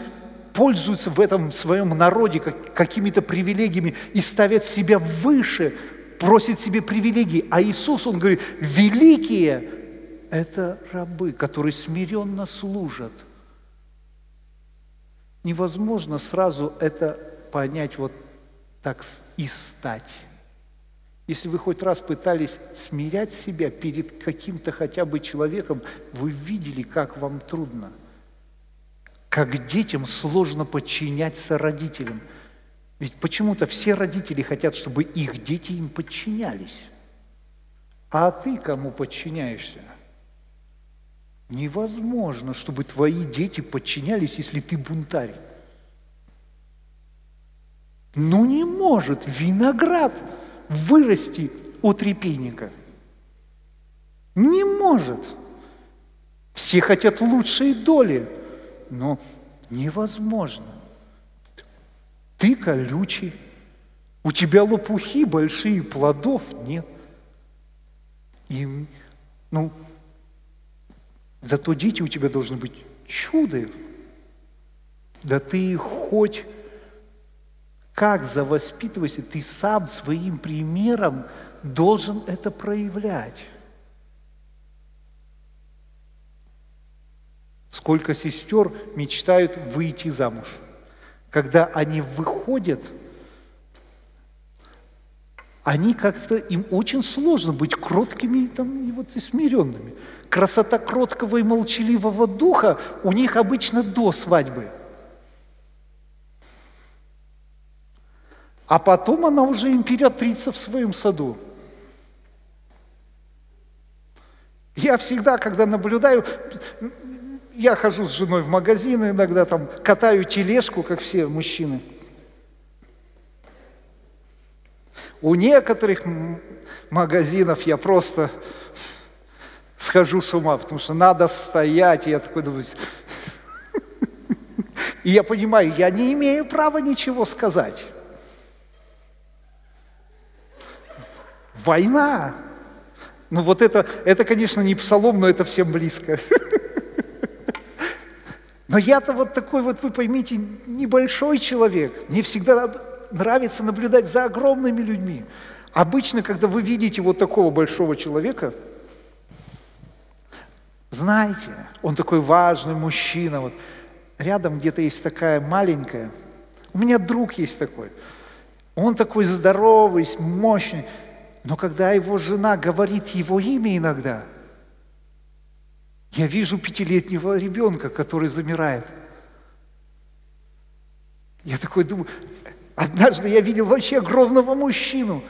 пользуются в этом своем народе какими-то привилегиями и ставят себя выше, просят себе привилегии. А Иисус, Он говорит: великие – это рабы, которые смиренно служат. Невозможно сразу это понять вот так и стать. Если вы хоть раз пытались смирять себя перед каким-то хотя бы человеком, вы видели, как вам трудно. Как детям сложно подчиняться родителям. Ведь почему-то все родители хотят, чтобы их дети им подчинялись. А ты кому подчиняешься? Невозможно, чтобы твои дети подчинялись, если ты бунтарь. Ну не может виноград вырасти от репейника. Не может. Все хотят лучшей доли, но невозможно. Ты колючий, у тебя лопухи большие, плодов нет. И, ну, зато дети у тебя должны быть чудо. Да ты хоть как завоспитывайся, ты сам своим примером должен это проявлять. Сколько сестер мечтают выйти замуж. Когда они выходят, они как-то, им очень сложно быть кроткими там, и вот и смиренными. Красота кроткого и молчаливого духа у них обычно до свадьбы. А потом она уже императрица в своем саду. Я всегда, когда наблюдаю, я хожу с женой в магазины, иногда там катаю тележку, как все мужчины. У некоторых магазинов я просто схожу с ума, потому что надо стоять, и я такой думаю... И я понимаю, я не имею права ничего сказать. Война. Ну вот это, это, конечно, не псалом, но это всем близко. Но я-то вот такой, вот вы поймите, небольшой человек. Мне всегда нравится наблюдать за огромными людьми. Обычно, когда вы видите вот такого большого человека, знаете, он такой важный мужчина. Вот. Рядом где-то есть такая маленькая. У меня друг есть такой. Он такой здоровый, мощный. Но когда его жена говорит его имя иногда, я вижу пятилетнего ребенка, который замирает. Я такой думаю, однажды я видел вообще огромного мужчину,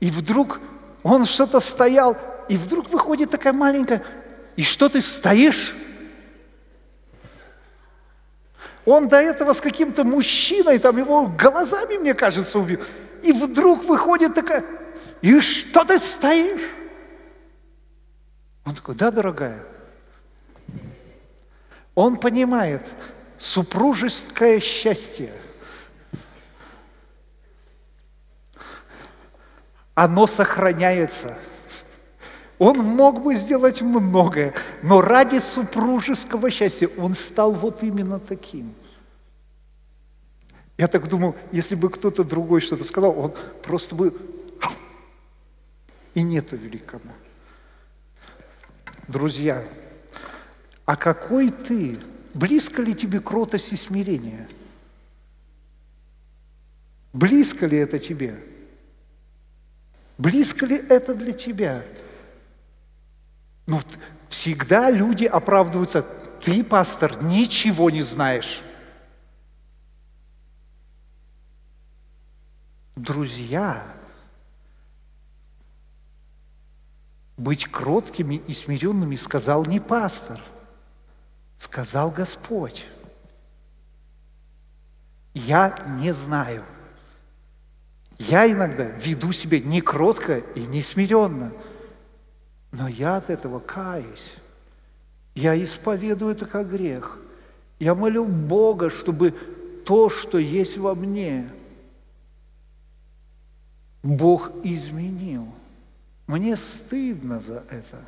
и вдруг он что-то стоял, и вдруг выходит такая маленькая, и что ты стоишь? Он до этого с каким-то мужчиной, там его глазами, мне кажется, убил, и вдруг выходит такая... И что ты стоишь? Он такой, да, дорогая. Он понимает супружеское счастье. Оно сохраняется. Он мог бы сделать многое, но ради супружеского счастья он стал вот именно таким. Я так думал, если бы кто-то другой что-то сказал, он просто бы... И нету великому. Друзья, а какой ты? Близко ли тебе кротость и смирение? Близко ли это тебе? Близко ли это для тебя? Ну, всегда люди оправдываются. Ты, пастор, ничего не знаешь. Друзья, быть кроткими и смиренными сказал не пастор, сказал Господь. Я не знаю. Я иногда веду себя не кротко и не смиренно, но я от этого каюсь. Я исповедую это как грех. Я молю Бога, чтобы то, что есть во мне, Бог изменил. Мне стыдно за это.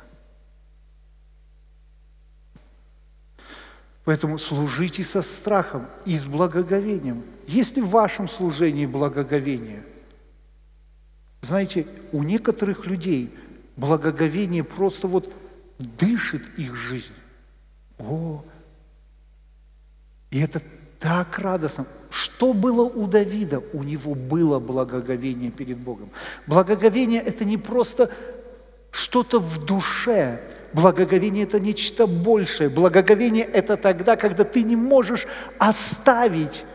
Поэтому служите со страхом и с благоговением. Есть ли в вашем служении благоговение? Знаете, у некоторых людей благоговение просто вот дышит их жизнь. О! И это так радостно. Что было у Давида? У него было благоговение перед Богом. Благоговение – это не просто что-то в душе. Благоговение – это нечто большее. Благоговение – это тогда, когда ты не можешь оставить,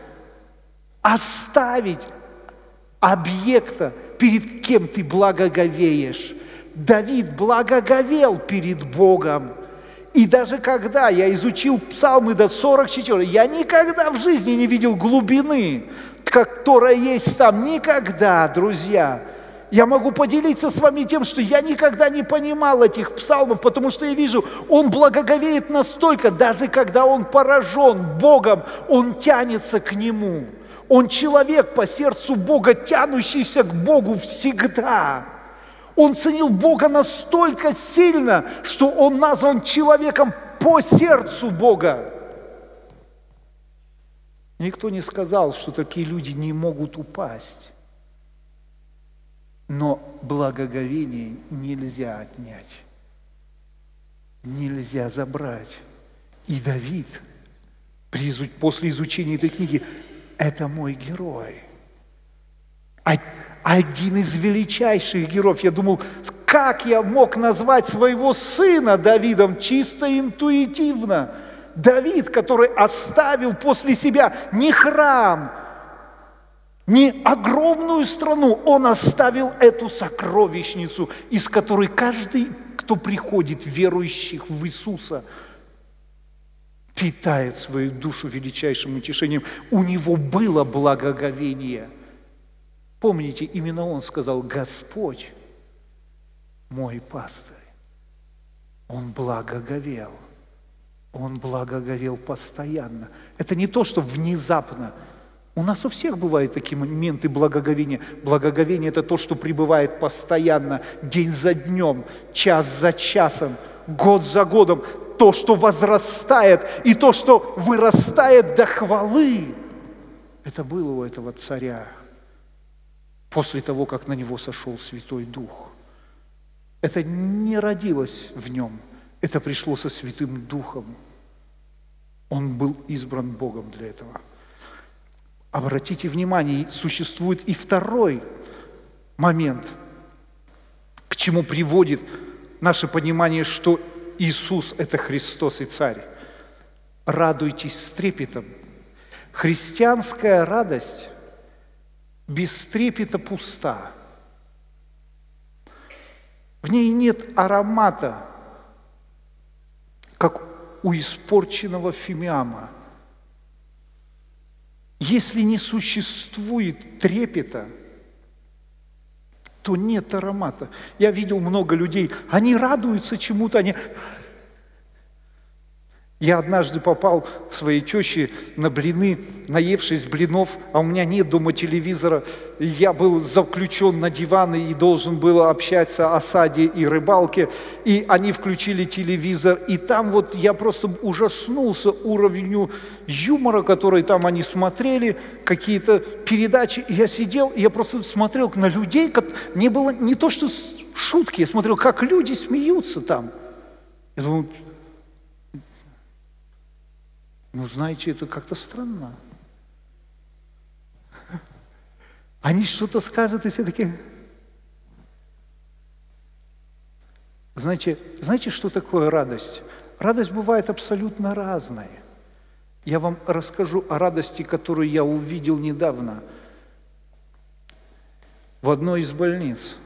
оставить объекта, перед кем ты благоговеешь. Давид благоговел перед Богом. И даже когда я изучил псалмы до сорок четвёртого, я никогда в жизни не видел глубины, которая есть там. Никогда, друзья. Я могу поделиться с вами тем, что я никогда не понимал этих псалмов, потому что я вижу, он благоговеет настолько, даже когда он поражен Богом, он тянется к Нему. Он человек по сердцу Бога, тянущийся к Богу всегда. Он ценил Бога настолько сильно, что он назван человеком по сердцу Бога. Никто не сказал, что такие люди не могут упасть. Но благоговение нельзя отнять, нельзя забрать. И Давид, после изучения этой книги, это мой герой. Один из величайших героев. Я думал, как я мог назвать своего сына Давидом чисто интуитивно? Давид, который оставил после себя не храм, не огромную страну, он оставил эту сокровищницу, из которой каждый, кто приходит, верующих в Иисуса, питает свою душу величайшим утешением. У него было благоговение. Помните, именно он сказал: «Господь мой пастырь». Он благоговел. Он благоговел постоянно. Это не то, что внезапно. У нас у всех бывают такие моменты благоговения. Благоговение – это то, что пребывает постоянно, день за днем, час за часом, год за годом. То, что возрастает, и то, что вырастает до хвалы. Это было у этого царя после того, как на него сошел Святой Дух. Это не родилось в нем, это пришло со Святым Духом. Он был избран Богом для этого. Обратите внимание, существует и второй момент, к чему приводит наше понимание, что Иисус – это Христос и Царь. Радуйтесь с трепетом. Христианская радость без трепета пуста. В ней нет аромата, как у испорченного фимиама. Если не существует трепета, то нет аромата. Я видел много людей, они радуются чему-то, они... Я однажды попал к своей теще на блины, наевшись блинов, а у меня нет дома телевизора. Я был заключен на диван и должен был общаться о саде и рыбалке. И они включили телевизор, и там вот я просто ужаснулся уровню юмора, который там они смотрели, какие-то передачи. И я сидел, и я просто смотрел на людей, как... мне было не то что шутки, я смотрел, как люди смеются там. Я думал... Ну, знаете, это как-то странно. Они что-то скажут, и все такие... Знаете, знаете, что такое радость? Радость бывает абсолютно разной. Я вам расскажу о радости, которую я увидел недавно в одной из больниц.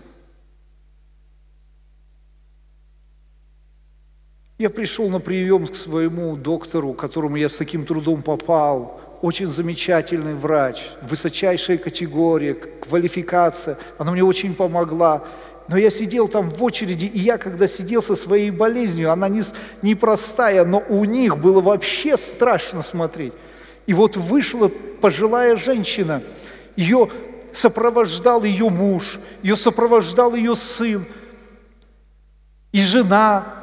Я пришел на прием к своему доктору, к которому я с таким трудом попал. Очень замечательный врач, высочайшая категория, квалификация. Она мне очень помогла. Но я сидел там в очереди, и я, когда сидел со своей болезнью, она непростая, но у них было вообще страшно смотреть. И вот вышла пожилая женщина, ее сопровождал ее муж, ее сопровождал ее сын и жена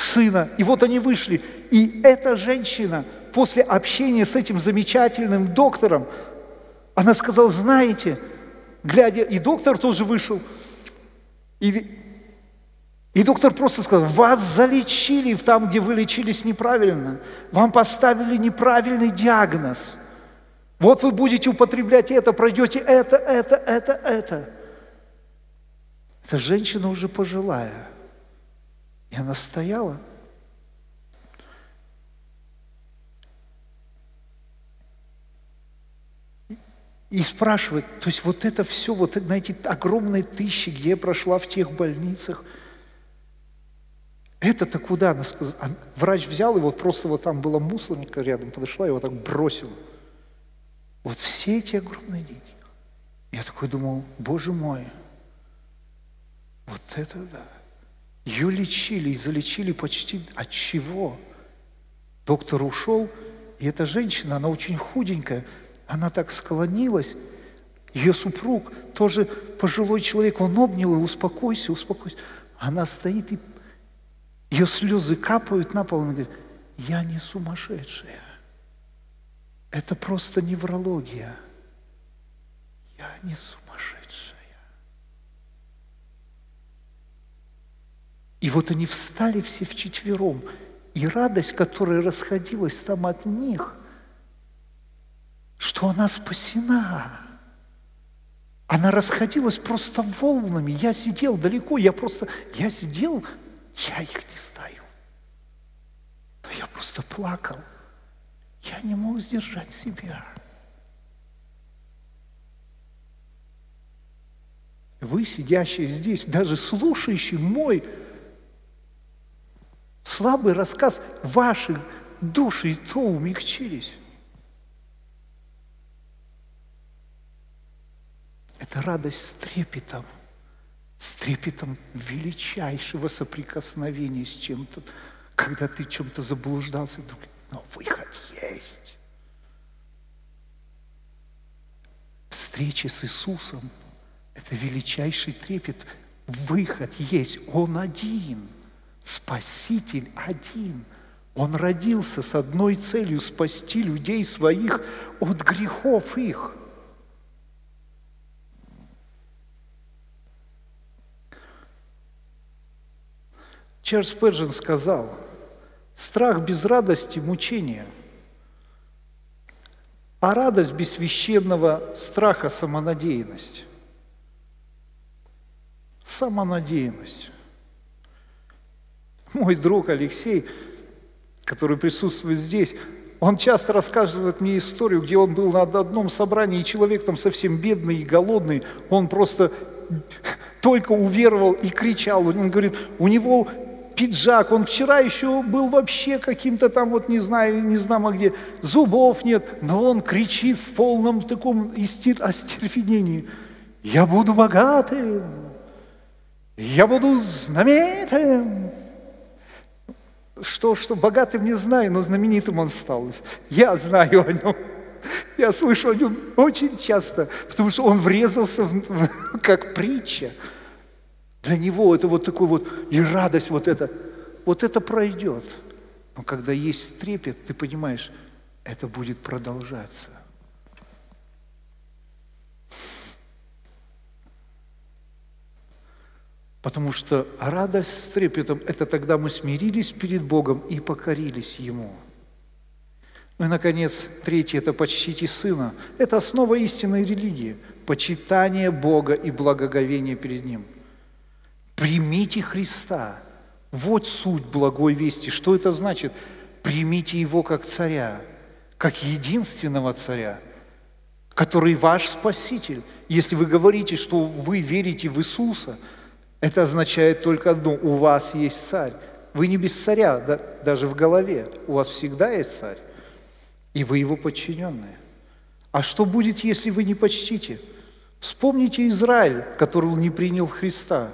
сына. И вот они вышли. И эта женщина после общения с этим замечательным доктором, она сказала: знаете, глядя, и доктор тоже вышел, и, и доктор просто сказал: вас залечили там, где вы лечились неправильно, вам поставили неправильный диагноз, вот вы будете употреблять это, пройдете это, это, это, это. Эта женщина уже пожилая. И она стояла. И спрашивает, то есть вот это все, вот на эти огромные тысячи, где я прошла в тех больницах, это-то куда? Она сказала. А врач взял, и вот просто вот там была мусорника рядом, подошла, и вот так бросила. Вот все эти огромные деньги. Я такой думал: боже мой, Вот это да. Ее лечили и залечили почти от чего? Доктор ушел, и эта женщина, она очень худенькая, она так склонилась. Ее супруг, тоже пожилой человек, он обнял ее, успокойся, успокойся. Она стоит, и ее слезы капают на пол, она говорит, я не сумасшедшая. Это просто неврология. Я не сумасшедшая. И вот они встали все вчетвером, и радость, которая расходилась там от них, что она спасена. Она расходилась просто волнами. Я сидел далеко, я просто... Я сидел, я их не знаю. Но я просто плакал. Я не мог сдержать себя. Вы, сидящие здесь, даже слушающие мой слабый рассказ, ваши души и то умягчились. Это радость с трепетом, с трепетом величайшего соприкосновения с чем-то, когда ты чем-то заблуждался, вдруг, но выход есть. Встреча с Иисусом – это величайший трепет. Выход есть, Он один, Спаситель один. Он родился с одной целью – спасти людей своих от грехов их. Чарльз Спержен сказал, страх без радости – мучение, а радость без священного страха – самонадеянность. Самонадеянность. Мой друг Алексей, который присутствует здесь, он часто рассказывает мне историю, где он был на одном собрании, и человек там совсем бедный и голодный, он просто только уверовал и кричал. Он говорит, у него... пиджак, он вчера еще был вообще каким-то там, вот не знаю, не знамо где, зубов нет, но он кричит в полном таком истер... остервенении. Я буду богатым, я буду знаменитым. Что, что, богатым не знаю, но знаменитым он стал. Я знаю о нем, я слышу о нем очень часто, потому что он врезался в, в, как притча. Для него это вот такой вот, и радость вот эта, вот это пройдет. Но когда есть трепет, ты понимаешь, это будет продолжаться. Потому что радость с трепетом – это тогда мы смирились перед Богом и покорились Ему. Ну и, наконец, третье – это «почтите Сына». Это основа истинной религии – почитание Бога и благоговение перед Ним. Примите Христа. Вот суть благой вести. Что это значит? Примите Его как царя, как единственного царя, который ваш Спаситель. Если вы говорите, что вы верите в Иисуса, это означает только одно – у вас есть царь. Вы не без царя, да, даже в голове. У вас всегда есть царь, и вы Его подчиненные. А что будет, если вы не почтите? Вспомните Израиль, который не принял Христа.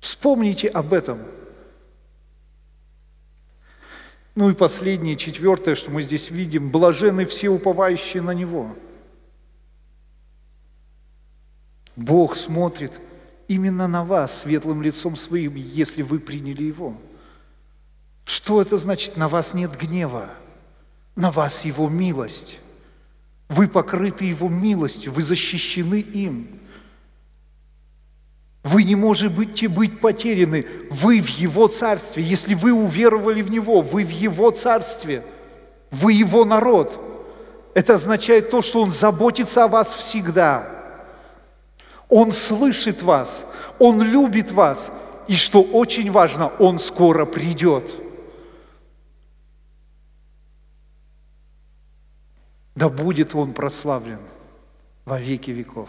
Вспомните об этом. Ну и последнее, четвертое, что мы здесь видим. Блаженны все, уповающие на Него. Бог смотрит именно на вас светлым лицом Своим, если вы приняли Его. Что это значит? На вас нет гнева, на вас Его милость. Вы покрыты Его милостью, вы защищены им. Вы не можете быть потеряны, вы в Его Царстве. Если вы уверовали в Него, вы в Его Царстве, вы Его народ. Это означает то, что Он заботится о вас всегда. Он слышит вас, Он любит вас, и, что очень важно, Он скоро придет. Да будет Он прославлен во веки веков.